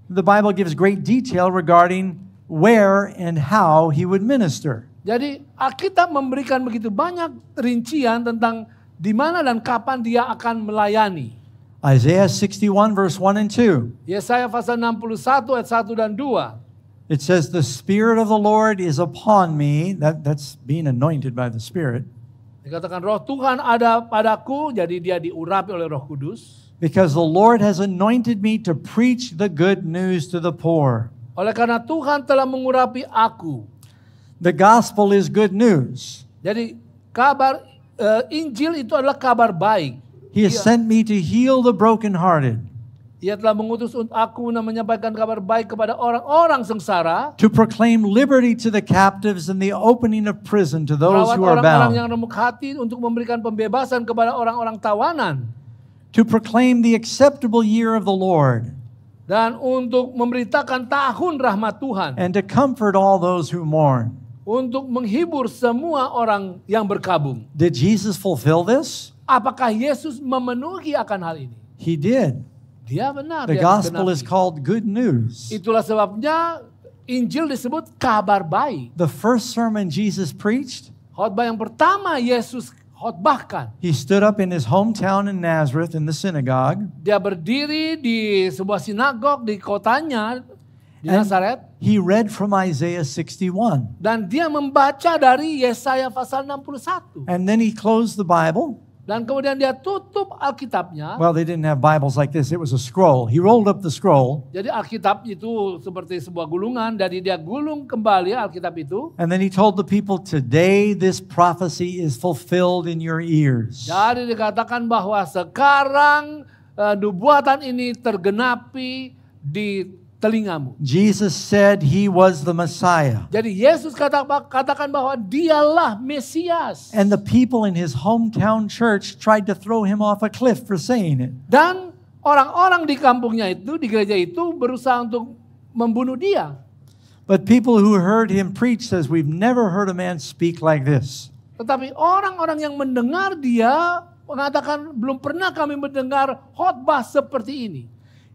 The Bible gives great detail regarding where and how he would minister. Jadi Alkitab memberikan begitu banyak rincian tentang di mana dan kapan dia akan melayani. Isaiah sixty-one verse one and two. Yesaya pasal enam puluh satu ayat satu dan dua. It says the Spirit of the Lord is upon me. That, that's being anointed by the Spirit. Dikatakan Roh Tuhan ada padaku, jadi dia diurapi oleh Roh Kudus. Because the Lord has anointed me to preach the good news to the poor. Oleh karena Tuhan telah mengurapi aku. The gospel is good news. Jadi kabar uh, Injil itu adalah kabar baik. He has sent me to heal the brokenhearted. Ia telah mengutus untuk aku untuk menyampaikan kabar baik kepada orang-orang sengsara. To proclaim liberty to the captives and the opening of prison to those who are bound. Orang-orang yang remuk hati untuk memberikan pembebasan kepada orang-orang tawanan. To proclaim the acceptable year of the Lord. Dan untuk memberitakan tahun rahmat Tuhan. And to comfort all those who mourn. Untuk menghibur semua orang yang berkabung. Did Jesus fulfill this? Apakah Yesus memenuhi akan hal ini? He did. Dia benar. The gospel is called good news. Itulah sebabnya Injil disebut kabar baik. The first sermon Jesus preached. Khotbah yang pertama Yesus khotbahkan. He stood up in his hometown in Nazareth in the synagogue. Dia berdiri di sebuah sinagog di kotanya di Nazaret. He read from Isaiah sixty-one. Dan dia membaca dari Yesaya pasal enam puluh satu. And then he closed the Bible. Dan kemudian dia tutup Alkitabnya. Well, they didn't have Bibles like this. It was a scroll. He rolled up the scroll. Jadi Alkitab itu seperti sebuah gulungan. Jadi dia gulung kembali Alkitab itu. And then he told the people, today this prophecy is fulfilled in your ears. Jadi dikatakan bahwa sekarang uh, nubuatan ini tergenapi di telingamu. Jesus said he was the Messiah. Jadi Yesus kata, katakan bahwa dialah Mesias. And the people in his hometown church tried to throw him off a cliff for saying it. Dan orang-orang di kampungnya itu, di gereja itu berusaha untuk membunuh dia. But people who heard him preach says we've never heard a man speak like this. Tetapi orang-orang yang mendengar dia mengatakan belum pernah kami mendengar khotbah seperti ini.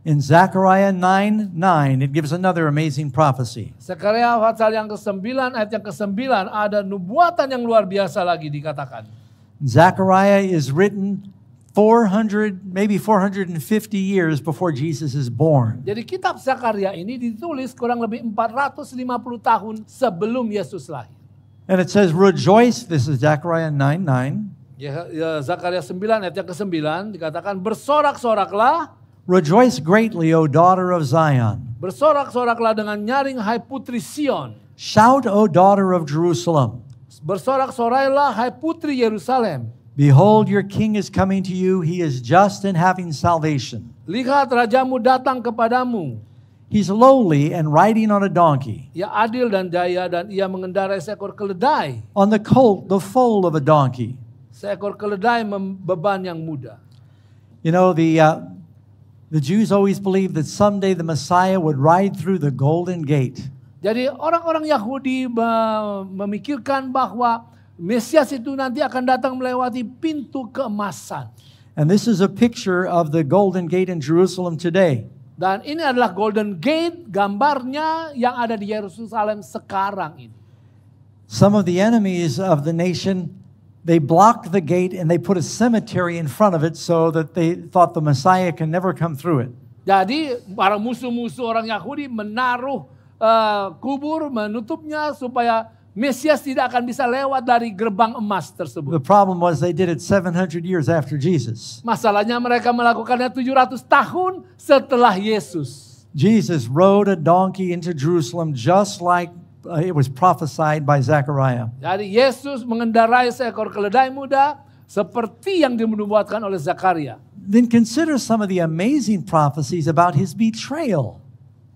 In Zechariah nine nine, it gives another amazing prophecy. Zechariah pasal yang kesembilan ayat yang kesembilan ada nubuatan yang luar biasa lagi dikatakan. Zechariah is written four hundred maybe four hundred fifty years before Jesus is born. Jadi kitab Zechariah ini ditulis kurang lebih empat ratus lima puluh tahun sebelum Yesus lahir. And it says rejoice, this is Zechariah nine nine. Ya, ya, Zechariah sembilan ayat yang kesembilan dikatakan bersorak-soraklah. Rejoice greatly, O daughter of Zion. Bersorak-soraklah dengan nyaring, hai putri Sion. Shout, O daughter of Jerusalem. Bersorak-sorailah, hai putri Yerusalem. Behold, your king is coming to you. He is just and having salvation. Lihat, rajamu datang kepadamu. He's lowly and riding on a donkey. Ia adil dan jaya dan ia mengendarai seekor keledai. On the colt, the foal of a donkey. Seekor keledai beban yang muda. You know the. Uh, The Jews always believed that someday the Messiah would ride through the Golden Gate. Jadi orang-orang Yahudi memikirkan bahwa Mesias itu nanti akan datang melewati pintu keemasan. And this is a picture of the Golden Gate in Jerusalem today. Dan ini adalah Golden Gate, gambarnya yang ada di Yerusalem sekarang ini. Some of the enemies of the nation. They blocked the gate and they put a cemetery in front of it so that they thought the Messiah can never come through it. Jadi para musuh-musuh orang Yahudi menaruh uh, kubur, menutupnya supaya Mesias tidak akan bisa lewat dari gerbang emas tersebut. The problem was they did it seven hundred years after Jesus. Masalahnya mereka melakukannya tujuh ratus tahun setelah Yesus. Jesus rode a donkey into Jerusalem just like it was prophesied by Zechariah. Jadi Yesus mengendarai seekor keledai muda seperti yang dinubuatkan oleh Zakaria. Then consider some of the amazing prophecies about his betrayal.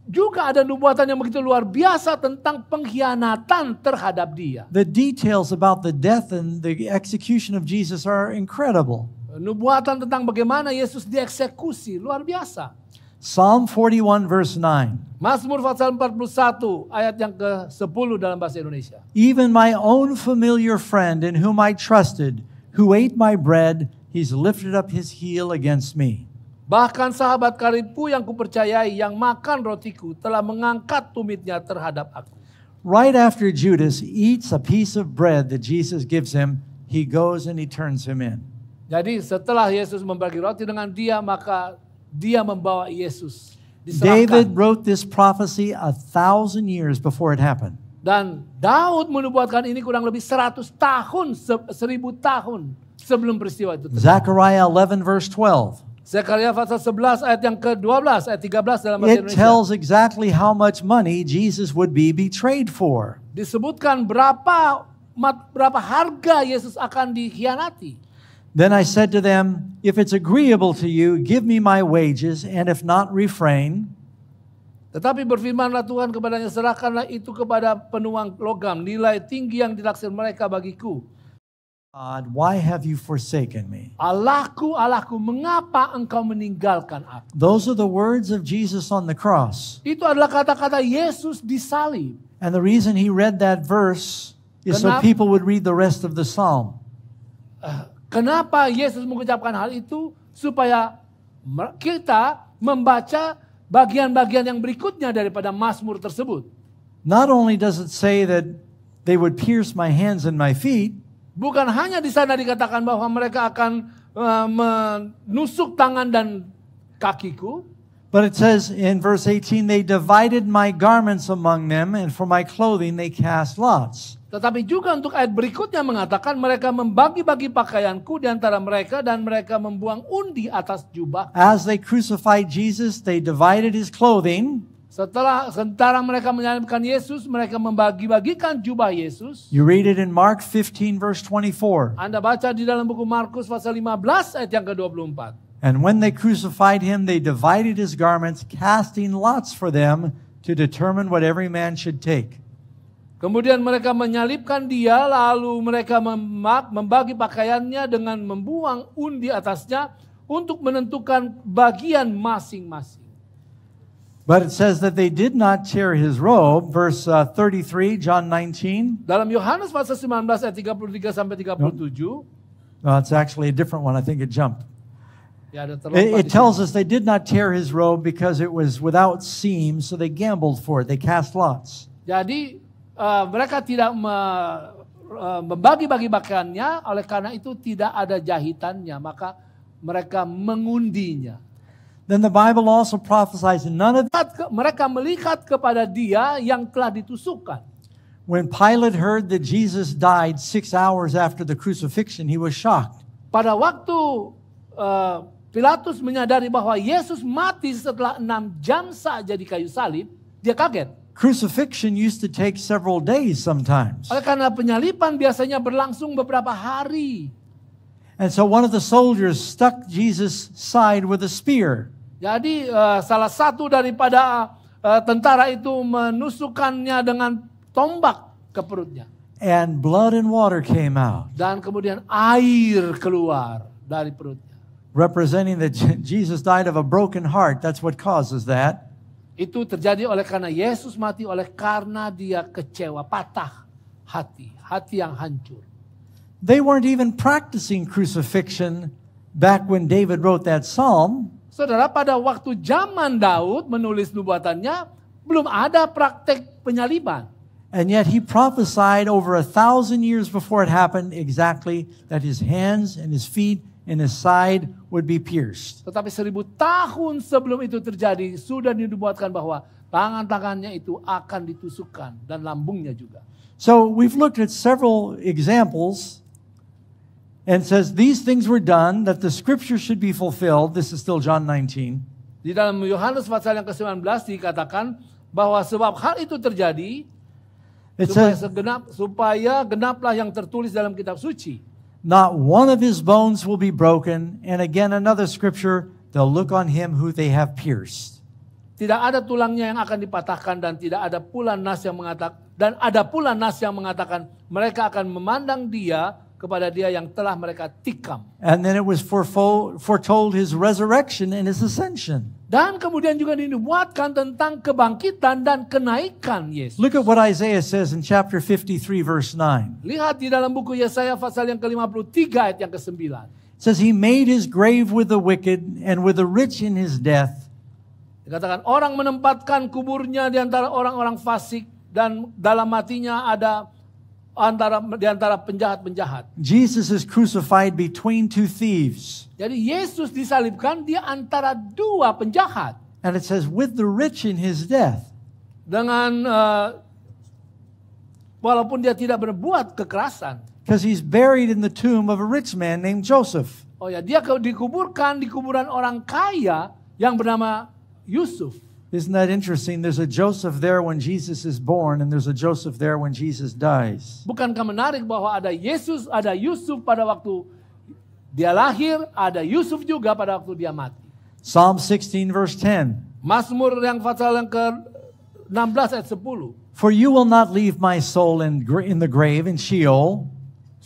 Juga ada nubuatan yang begitu luar biasa tentang pengkhianatan terhadap dia. The details about the death and the execution of Jesus are incredible. Nubuatan tentang bagaimana Yesus dieksekusi luar biasa. Psalm forty-one verse nine. Mazmur pasal empat puluh satu ayat yang ke sepuluh dalam bahasa Indonesia. Even my own familiar friend in whom I trusted, who ate my bread, he's lifted up his heel against me. Bahkan sahabat karibku yang kupercayai yang makan rotiku telah mengangkat tumitnya terhadap aku. Right after Judas eats a piece of bread that Jesus gives him, he goes and he turns him in. Jadi setelah Yesus membagi roti dengan dia, maka dia membawa Yesus diserahkan. David wrote this prophecy a thousand years before it happened. Dan Daud menubuatkan ini kurang lebih seratus tahun, seribu tahun sebelum peristiwa itu terjadi. Zechariah eleven verse twelve. Zechariah pasal sebelas ayat yang ke-dua belas, ayat tiga belas dalam bahasa Indonesia. It tells exactly how much money Jesus would be betrayed for. Disebutkan berapa berapa harga Yesus akan dikhianati. Then I said to them, if it's agreeable to you, give me my wages, and if not, refrain. Tetapi berfirmanlah Tuhan kepadanya, serahkanlah itu kepada penuang logam, nilai tinggi yang dilaksir mereka bagiku. God, why have you forsaken me? Allahku, Allahku, mengapa engkau meninggalkan aku? Those are the words of Jesus on the cross. Itu adalah kata-kata Yesus di salib. And the reason he read that verse is so people would read the rest of the psalm. Kenapa Yesus mengucapkan hal itu? Supaya kita membaca bagian-bagian yang berikutnya daripada Mazmur tersebut. Not only does it say that they would pierce my hands and my feet. Bukan hanya di sana dikatakan bahwa mereka akan uh, menusuk tangan dan kakiku. But it says in verse eighteen, they divided my garments among them, and for my clothing they cast lots. Tetapi juga untuk ayat berikutnya mengatakan mereka membagi-bagi pakaianku di antara mereka dan mereka membuang undi atas jubah. As they crucified Jesus, they divided his clothing. Setelah sementara mereka menyalibkan Yesus, mereka membagi-bagikan jubah Yesus. You read it in Mark fifteen verse twenty-four. Anda baca di dalam buku Markus pasal lima belas ayat yang ke-dua puluh empat. And when they crucified him, they divided his garments, casting lots for them to determine what every man should take. Kemudian mereka menyalibkan dia, lalu mereka membagi pakaiannya dengan membuang undi atasnya untuk menentukan bagian masing-masing. But it says that they did not tear his robe, verse uh, thirty-three, John nineteen. Dalam Yohanes pasal sembilan belas ayat tiga puluh tiga sampai tiga puluh tujuh. No, no, it's actually a different one. I think it jumped. Ya, it, it tells us they did not tear his robe because it was without seam, so they gambled for it. They cast lots. Jadi uh, mereka tidak me, uh, membagi-bagi pakaiannya, oleh karena itu tidak ada jahitannya, maka mereka mengundinya. Then the Bible also prophesies none of that. Mereka melihat kepada dia yang telah ditusukkan. When Pilate heard that Jesus died six hours after the crucifixion, he was shocked. Pada waktu uh, Pilatus menyadari bahwa Yesus mati setelah enam jam saja di kayu salib, dia kaget. Crucifixion used to take several days sometimes. Oleh karena penyaliban biasanya berlangsung beberapa hari. And so one of the soldiers stuck Jesus' side with a spear. Jadi uh, salah satu daripada uh, tentara itu menusukannya dengan tombak ke perutnya. And blood and water came out. Dan kemudian air keluar dari perutnya. Representing that Jesus died of a broken heart. That's what causes that. Itu terjadi oleh karena Yesus mati oleh karena dia kecewa, patah hati, hati yang hancur. They weren't even practicing crucifixion back when David wrote that psalm. Saudara, pada waktu zaman Daud menulis nubuatannya belum ada praktek penyaliban. And yet he prophesied over a thousand years before it happened exactly that his hands and his feet and his side would be pierced. Tetapi seribu tahun sebelum itu terjadi sudah dinubuatkan bahwa tangan-tangannya itu akan ditusukkan dan lambungnya juga. So we've looked at several examples. And says these things were done that the scripture should be fulfilled. This is still John nineteen. Di dalam Yohanes pasal yang ke-sembilan belas dikatakan bahwa sebab hal itu terjadi supaya segenap supaya genaplah yang tertulis dalam kitab suci. Not one of his bones will be broken, and again another scripture, they'll look on him who they have pierced. Tidak ada tulangnya yang akan dipatahkan dan tidak ada pula nas yang mengatakan dan ada pula nas yang mengatakan mereka akan memandang dia kepada dia yang telah mereka tikam. And then it was foretold his resurrection and his ascension. Dan kemudian juga dinubuatkan tentang kebangkitan dan kenaikan Yesus. Look at what Isaiah says in chapter fifty-three verse nine. Lihat di dalam buku Yesaya pasal yang ke-lima puluh tiga ayat yang ke-sembilan. It says he made his grave with the wicked and with the rich in his death. Dikatakan orang menempatkan kuburnya di antara orang-orang fasik dan dalam matinya ada antara di antara penjahat-penjahat. Jesus is crucified between two thieves. Jadi Yesus disalibkan di antara dua penjahat. And it says with the rich in his death. Dengan uh, walaupun dia tidak berbuat kekerasan. Because he's buried in the tomb of a rich man named Joseph. Oh ya, dia dikuburkan di kuburan orang kaya yang bernama Yusuf. Isn't that interesting? There's a Joseph there when Jesus is born, and there's a Joseph there when Jesus dies. Bukankah menarik bahwa ada Yesus, ada Yusuf pada waktu dia lahir, ada Yusuf juga pada waktu dia mati. Psalm sixteen verse ten. Mazmur yang pasal yang ke enam belas ayat sepuluh. For you will not leave my soul in in the grave in Sheol.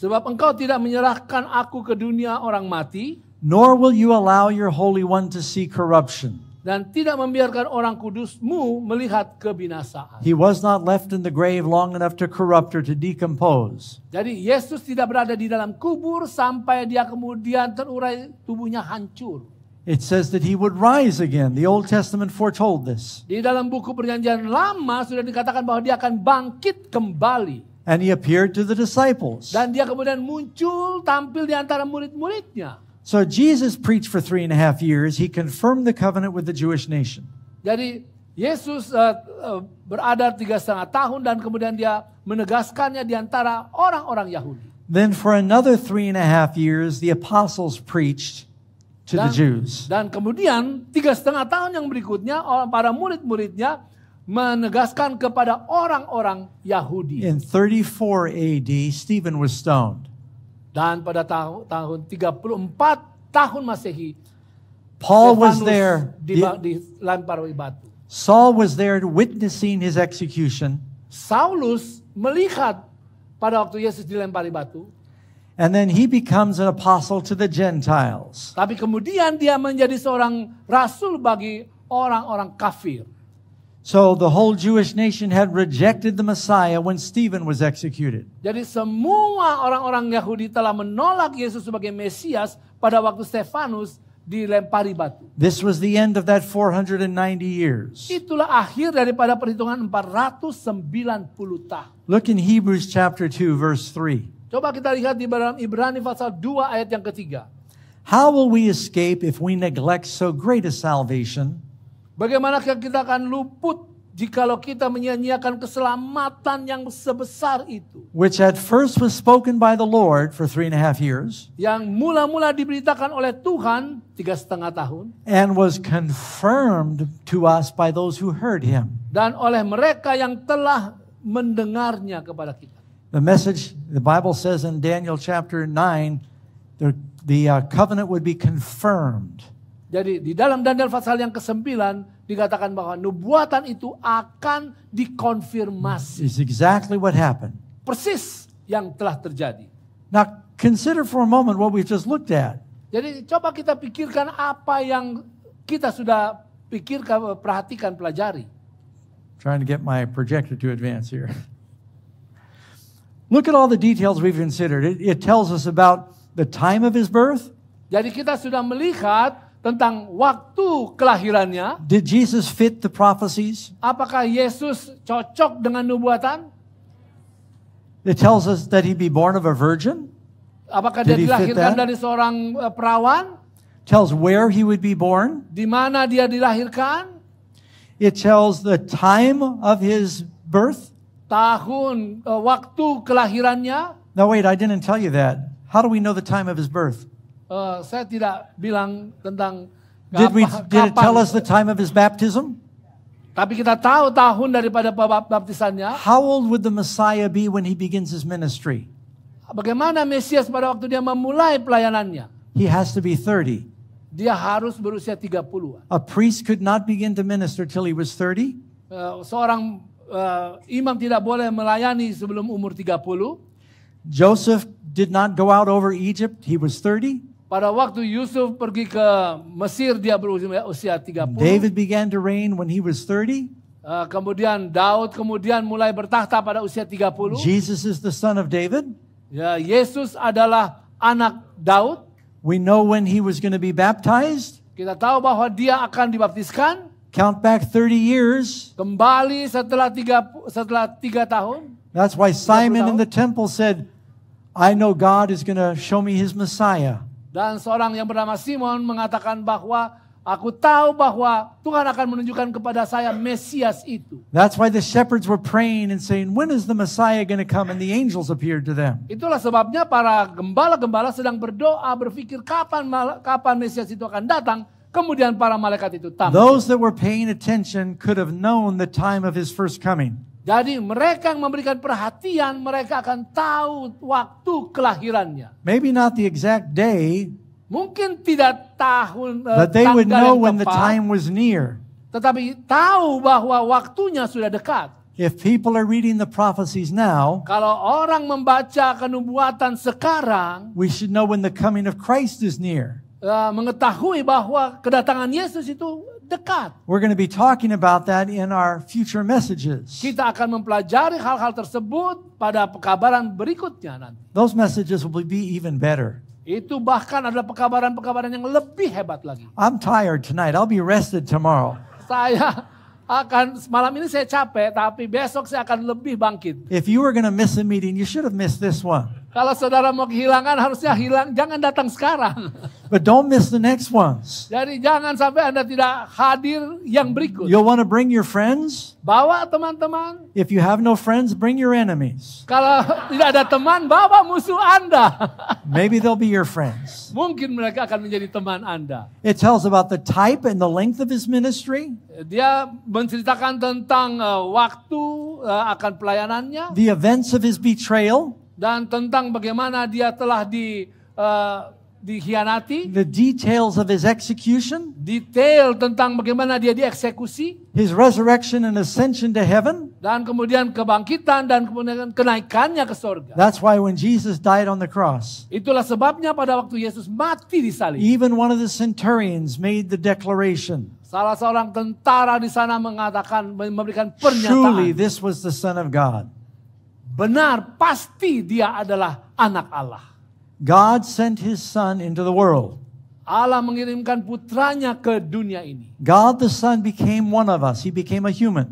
Sebab engkau tidak menyerahkan aku ke dunia orang mati. Nor will you allow your Holy One to see corruption. Dan tidak membiarkan orang kudusmu melihat kebinasaan. He was not left in the grave long enough to corrupt or to decompose. Jadi Yesus tidak berada di dalam kubur sampai dia kemudian terurai tubuhnya hancur. It says that he would rise again. The Old Testament foretold this. Di dalam buku Perjanjian Lama sudah dikatakan bahwa dia akan bangkit kembali. And he appeared to the disciples. Dan dia kemudian muncul tampil di antara murid-muridnya. So Jesus preached for three and a half years. He confirmed the covenant with the Jewish nation. Jadi Yesus uh, uh, berada tiga setengah tahun dan kemudian dia menegaskannya di antara orang-orang Yahudi. Then for another three and a half years, the apostles preached to dan, the Jews. Dan kemudian tiga setengah tahun yang berikutnya para murid-muridnya menegaskan kepada orang-orang Yahudi. In thirty-four A D, Stephen was stoned. Dan pada tahun tahun tiga puluh empat tahun Masehi, Paul was there, dilempar batu. Saul was there witnessing his execution. Saulus melihat pada waktu Yesus dilempari batu. And then he becomes an apostle to the Gentiles. Tapi kemudian dia menjadi seorang rasul bagi orang-orang kafir. So the whole Jewish nation had rejected the Messiah when Stephen was executed. Jadi semua orang-orang Yahudi telah menolak Yesus sebagai Mesias pada waktu Stefanus dilempari batu. This was the end of that four hundred ninety years. Itulah akhir daripada perhitungan empat ratus sembilan puluh tahun. Look in Hebrews chapter two verse three. Coba kita lihat di dalam Ibrani pasal dua ayat yang ketiga. How will we escape if we neglect so great a salvation? Bagaimana kita akan luput jikalau kita menyia-nyiakan keselamatan yang sebesar itu? Which at first was spoken by the Lord for three and a half years. Yang mula-mula diberitakan oleh Tuhan tiga setengah tahun. And was confirmed to us by those who heard him. Dan oleh mereka yang telah mendengarnya kepada kita. The message, the Bible says in Daniel chapter nine, the, the uh, covenant would be confirmed. Jadi di dalam Daniel pasal yang kesembilan dikatakan bahwa nubuatan itu akan dikonfirmasi. It's exactly what happened. Persis yang telah terjadi. Now consider for a moment what we've just looked at. Jadi coba kita pikirkan apa yang kita sudah pikirkan, perhatikan, pelajari. I'm trying to get my projector to advance here. Look at all the details we've considered. It, it tells us about the time of his birth. Jadi kita sudah melihat tentang waktu kelahirannya. Did Jesus fit the prophecies? Apakah Yesus cocok dengan nubuatan? It tells us that he be born of a virgin. Apakah dia dilahirkan dari seorang perawan? Tells where he would be born. Di mana dia dilahirkan? It tells the time of his birth. Tahun uh, waktu kelahirannya. No wait, I didn't tell you that. How do we know the time of his birth? Uh, saya tidak bilang tentang did we, kapan. Did it tell us the time of his baptism? Tapi kita tahu tahun daripada baptisannya. How old would the Messiah be when he begins his ministry? Bagaimana Mesias pada waktu dia memulai pelayanannya? He has to be thirty. Dia harus berusia tiga puluhan. A priest could not begin to minister till he was thirty. Uh, seorang uh, imam tidak boleh melayani sebelum umur tiga puluh. Joseph did not go out over Egypt. He was thirty. Pada waktu Yusuf pergi ke Mesir dia berusia tiga puluh. David began to reign when he was thirty. Uh, kemudian Daud kemudian mulai bertakhta pada usia tiga puluh. Jesus is the son of David. Ya, Yesus adalah anak Daud. We know when he was going to be baptized. Kita tahu bahwa dia akan dibaptiskan. Count back thirty years. Kembali setelah tiga setelah tiga tahun. That's why Simon in the temple said, "I know God is going to show me his Messiah." Dan seorang yang bernama Simon mengatakan bahwa Aku tahu bahwa Tuhan akan menunjukkan kepada saya Mesias itu. That's why the shepherds were praying and saying, when is the Messiah going to come? And the angels appeared to them. Itulah sebabnya para gembala-gembala sedang berdoa, berpikir kapan kapan Mesias itu akan datang. Kemudian para malaikat itu tampil. Those that were paying attention could have known the time of his first coming. Jadi mereka yang memberikan perhatian, mereka akan tahu waktu kelahirannya. Maybe not the exact day, mungkin tidak tahun uh, but they would know when the time was near. Tetapi tahu bahwa waktunya sudah dekat. If people are reading the prophecies now, kalau orang membaca kenubuatan sekarang, we should know when the coming of Christ is near. Uh, mengetahui bahwa kedatangan Yesus itu dekat. We're going to be talking about that in our future messages. Kita akan mempelajari hal-hal tersebut pada pekabaran berikutnya nanti. Those messages will be even better. Itu bahkan adalah pekabaran-pekabaran yang lebih hebat lagi. I'm tired tonight. I'll be rested tomorrow. Saya akan malam ini saya capek, tapi besok saya akan lebih bangkit. If you were going to miss a meeting, you should have missed this one. Kalau saudara mau kehilangan, harusnya hilang, jangan datang sekarang. But don't miss the next ones. Jadi jangan sampai Anda tidak hadir yang berikut. You'll want to bring your friends. Bawa teman-teman. If you have no friends, bring your enemies. Kalau tidak ada teman, bawa musuh Anda. Maybe they'll be your friends. Mungkin mereka akan menjadi teman Anda. It tells about the type and the length of his ministry. Dia menceritakan tentang uh, waktu uh, akan pelayanannya. The events of his betrayal. Dan tentang bagaimana dia telah di, uh, dikhianati. The details of his execution. Detail tentang bagaimana dia dieksekusi. His resurrection and ascension to heaven. Dan kemudian kebangkitan dan kemudian kenaikannya ke surga. That's why when Jesus died on the cross. Itulah sebabnya pada waktu Yesus mati di salib. Even one of the centurions made the declaration. Salah seorang tentara di sana mengatakan, memberikan pernyataan. Surely this was the Son of God. Benar, pasti dia adalah anak Allah. God sent his son into the world. Allah mengirimkan putranya ke dunia ini. God the Son became one of us. He became a human.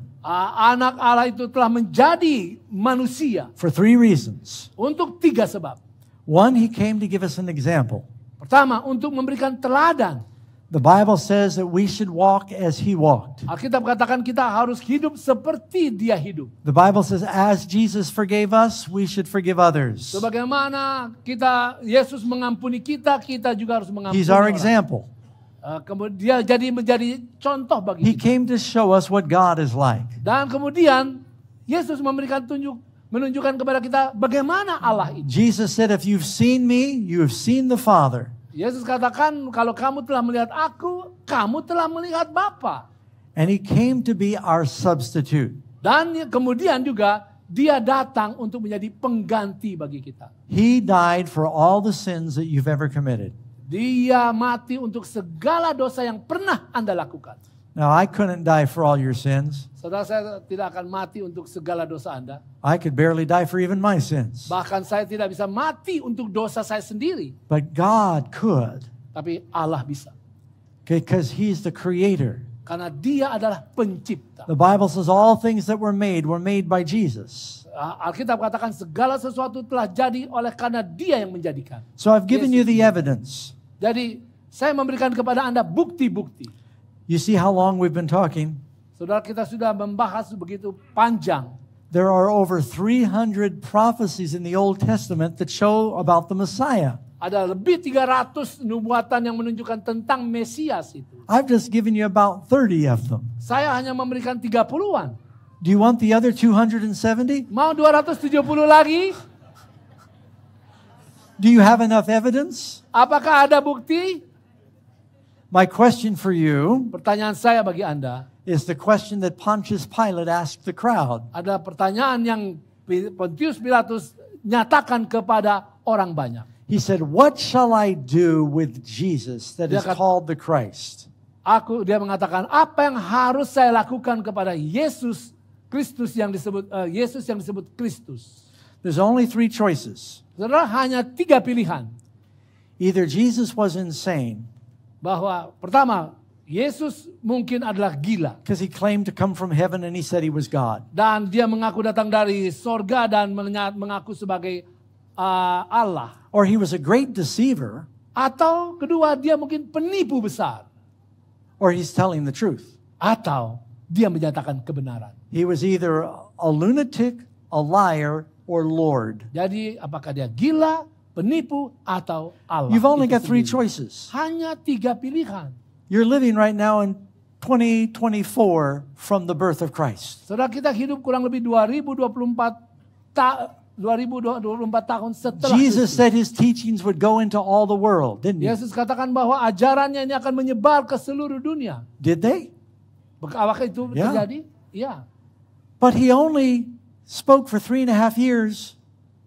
Anak Allah itu telah menjadi manusia. For three reasons. Untuk tiga sebab. One, he came to give us an example. Pertama, untuk memberikan teladan. The Bible says that we should walk as he walked. Alkitab katakan kita harus hidup seperti dia hidup. The Bible says as Jesus forgave us, we should forgive others. Sebagaimana kita Yesus mengampuni kita, kita juga harus mengampuni. He's our example. Uh, kemudian jadi menjadi contoh bagi kita. He came to show us what God is like. Dan kemudian Yesus memberikan tunjuk menunjukkan kepada kita bagaimana Allah itu. Jesus said, if you've seen me, you have seen the Father. Yesus katakan, kalau kamu telah melihat aku, kamu telah melihat Bapa. And he came to be our substitute. Dan kemudian juga dia datang untuk menjadi pengganti bagi kita. He died for all the sins that you've ever committed. Dia mati untuk segala dosa yang pernah Anda lakukan. Now I couldn't die for all your sins. Saudara, saya tidak akan mati untuk segala dosa Anda. I could barely die for even my sins. Bahkan saya tidak bisa mati untuk dosa saya sendiri. But God could. Tapi Allah bisa. Because he's the creator. Karena dia adalah pencipta. The Bible says all things that were made were made by Jesus. Alkitab katakan segala sesuatu telah jadi oleh karena dia yang menjadikan. So I've given you the evidence. Jadi saya memberikan kepada Anda bukti-bukti. You see how long we've been talking? Saudara, kita sudah membahas begitu panjang. There are over three hundred prophecies in the Old Testament that show about the Messiah. Ada lebih tiga ratus nubuatan yang menunjukkan tentang Mesias itu. I've just given you about thirty of them. Saya hanya memberikan tiga puluhan. Do you want the other two hundred seventy? Mau dua ratus tujuh puluh lagi? Do you have enough evidence? Apakah ada bukti? My question for you, pertanyaan saya bagi Anda, is the question that Pontius Pilate asked the crowd. Ada pertanyaan yang Pontius Pilatus nyatakan kepada orang banyak. He said, "What shall I do with Jesus that is called the Christ?" Aku dia mengatakan, apa yang harus saya lakukan kepada Yesus Kristus yang disebut uh, Yesus yang disebut Kristus? There's only three choices. Saudara, hanya tiga pilihan. Either Jesus was insane. Bahwa pertama, Yesus mungkin adalah gila. Because he claimed to come from heaven and he said he was God. Dan dia mengaku datang dari sorga dan mengaku sebagai uh, Allah. Or he was a great deceiver. Atau kedua, dia mungkin penipu besar. Or he's telling the truth. Atau dia menyatakan kebenaran. He was either a lunatic, a liar, or Lord. Jadi apakah dia gila, penipu, atau Allah? You've only got three choices. Hanya tiga pilihan. You're living right now in twenty twenty-four from the birth of Christ. Saudara, kita hidup kurang lebih dua ribu dua puluh empat tahun setelah Jesus said his teachings would go into all the world, didn't he? Yesus katakan bahwa ajarannya ini akan menyebar ke seluruh dunia. Did they? Apakah itu yeah. terjadi? Ya. Yeah. But he only spoke for three and a half years.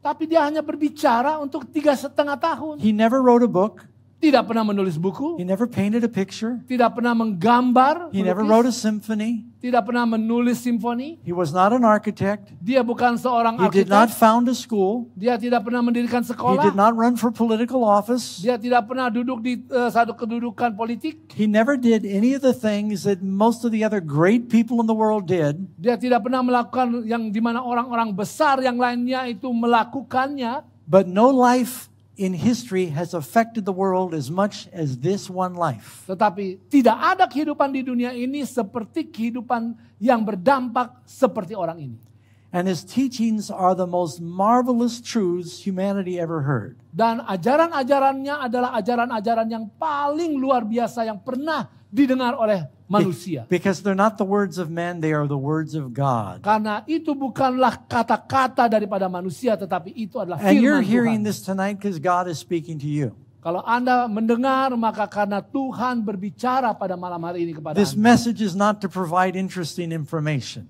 Tapi dia hanya berbicara untuk tiga setengah tahun. He never wrote a book. Tidak pernah menulis buku. He never painted a picture. Tidak pernah menggambar. He melukis. Never wrote a symphony. Tidak pernah menulis simfoni. He was not an architect. Dia bukan seorang arsitek. He did not found a school. Dia tidak pernah mendirikan sekolah. He did not run for political office. Dia tidak pernah duduk di uh, satu kedudukan politik. He never did any of the things that most of the other great people in the world did. Dia tidak pernah melakukan yang dimana orang-orang besar yang lainnya itu melakukannya. But no life in history has affected the world as much as this one life. Tetapi tidak ada kehidupan di dunia ini seperti kehidupan yang berdampak seperti orang ini. And his teachings are the most marvelous truths humanity ever heard. Dan ajaran-ajarannya adalah ajaran-ajaran yang paling luar biasa yang pernah didengar oleh manusia. Because they're not the words of man, they are the words of God. Karena itu bukanlah kata-kata daripada manusia, tetapi itu adalah firman Tuhan. And you're hearing this tonight because God is speaking to you. Kalau Anda mendengar, maka karena Tuhan berbicara pada malam hari ini kepada Anda. This message is not to provide interesting information.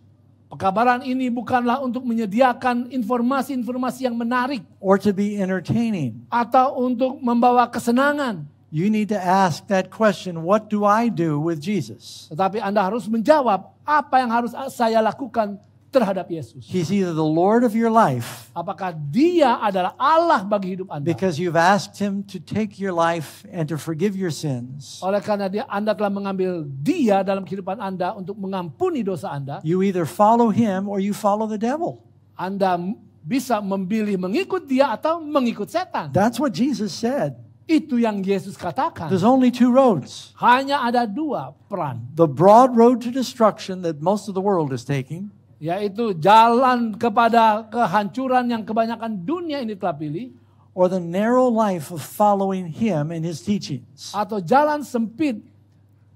Pekabaran ini bukanlah untuk menyediakan informasi-informasi yang menarik. Or to be entertaining. Atau untuk membawa kesenangan. You need to ask that question, what do I do with Jesus? Tetapi Anda harus menjawab, apa yang harus saya lakukan terhadap Yesus? He's either the Lord of your life. Apakah dia adalah Allah bagi hidup Anda? Because you've asked him to take your life and to forgive your sins. Oleh karena dia, Anda telah mengambil dia dalam kehidupan Anda untuk mengampuni dosa Anda. You either follow him or you follow the devil. Anda bisa memilih mengikut dia atau mengikut setan. That's what Jesus said. Itu yang Yesus katakan. There's only two roads. Hanya ada dua peran. The broad road to destruction that most of the world is taking, yaitu jalan kepada kehancuran yang kebanyakan dunia ini telah pilih, or the narrow life of following him and his teachings. Atau jalan sempit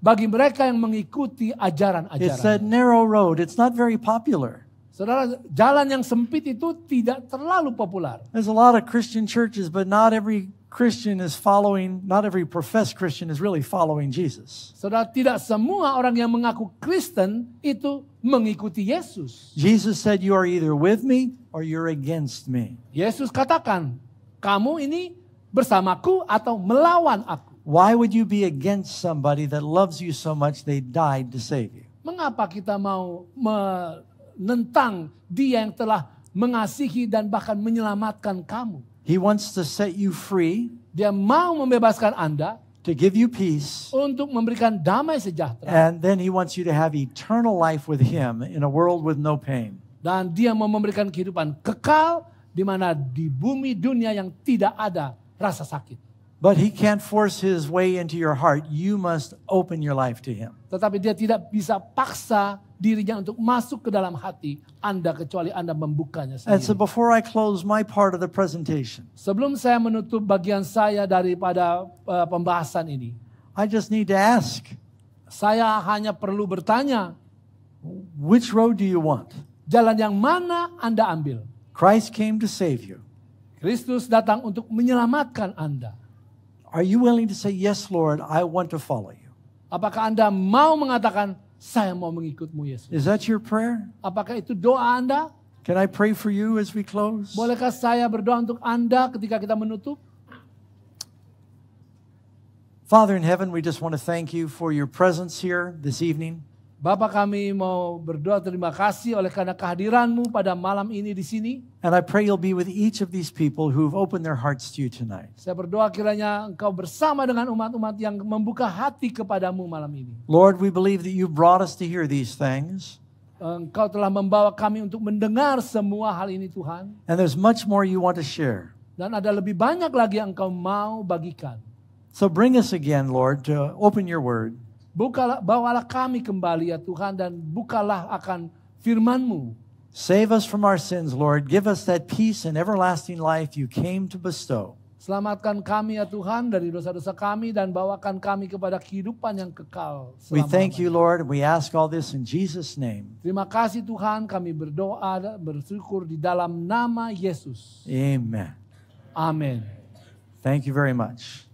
bagi mereka yang mengikuti ajaran-ajaran. It's a narrow road. It's not very popular. Saudara, jalan yang sempit itu tidak terlalu populer. There's a lot of Christian churches, but not every Christian is following, not every professed Christian is really following Jesus. Saudara, tidak semua orang yang mengaku Kristen itu mengikuti Yesus. Jesus said, you are either with me or you're against me. Yesus katakan, kamu ini bersamaku atau melawan aku. Why would you be against somebody that loves you so much they died to save you? Mengapa kita mau menentang dia yang telah mengasihi dan bahkan menyelamatkan kamu? He wants to set you free. Dia mau membebaskan Anda. To give you peace. Untuk memberikan damai sejahtera. And then he wants you to have eternal life with him in a world with no pain. Dan dia mau memberikan kehidupan kekal di mana di bumi dunia yang tidak ada rasa sakit. But he can't force his way into your heart. You must open your life to him. Tetapi dia tidak bisa paksa dirinya untuk masuk ke dalam hati Anda kecuali Anda membukanya sendiri. And so before I close my part of the presentation, sebelum saya menutup bagian saya daripada uh, pembahasan ini, I just need to ask. Saya hanya perlu bertanya, which road do you want? Jalan yang mana Anda ambil? Christ came to save you. Kristus datang untuk menyelamatkan Anda. Are you willing to say, yes Lord, I want to follow you? Apakah Anda mau mengatakan, saya mau mengikutmu Yesus? Is that your prayer? Apakah itu doa Anda? Can I pray for you as we close? Bolehkah saya berdoa untuk Anda ketika kita menutup? Father in heaven, we just want to thank you for your presence here this evening. Bapa, kami mau berdoa terima kasih oleh karena kehadiranmu pada malam ini di sini. And I pray you'll be with each of these people who've opened their hearts to you tonight. Saya berdoa kiranya engkau bersama dengan umat-umat yang membuka hati kepadamu malam ini. Lord, we believe that you brought us to hear these things. Engkau telah membawa kami untuk mendengar semua hal ini, Tuhan. And there's much more you want to share. Dan ada lebih banyak lagi yang engkau mau bagikan. So bring us again, Lord, to open your word. Bukalah, bawalah kami kembali ya Tuhan, dan bukalah akan firman-Mu. Save us from our sins, Lord. Give us that peace and everlasting life you came to bestow. Selamatkan kami ya Tuhan dari dosa-dosa kami, dan bawakan kami kepada kehidupan yang kekal. We thank you, Lord. We ask all this in Jesus' name. Terima kasih Tuhan, kami berdoa bersyukur di dalam nama Yesus. Amen. Amen. Thank you very much.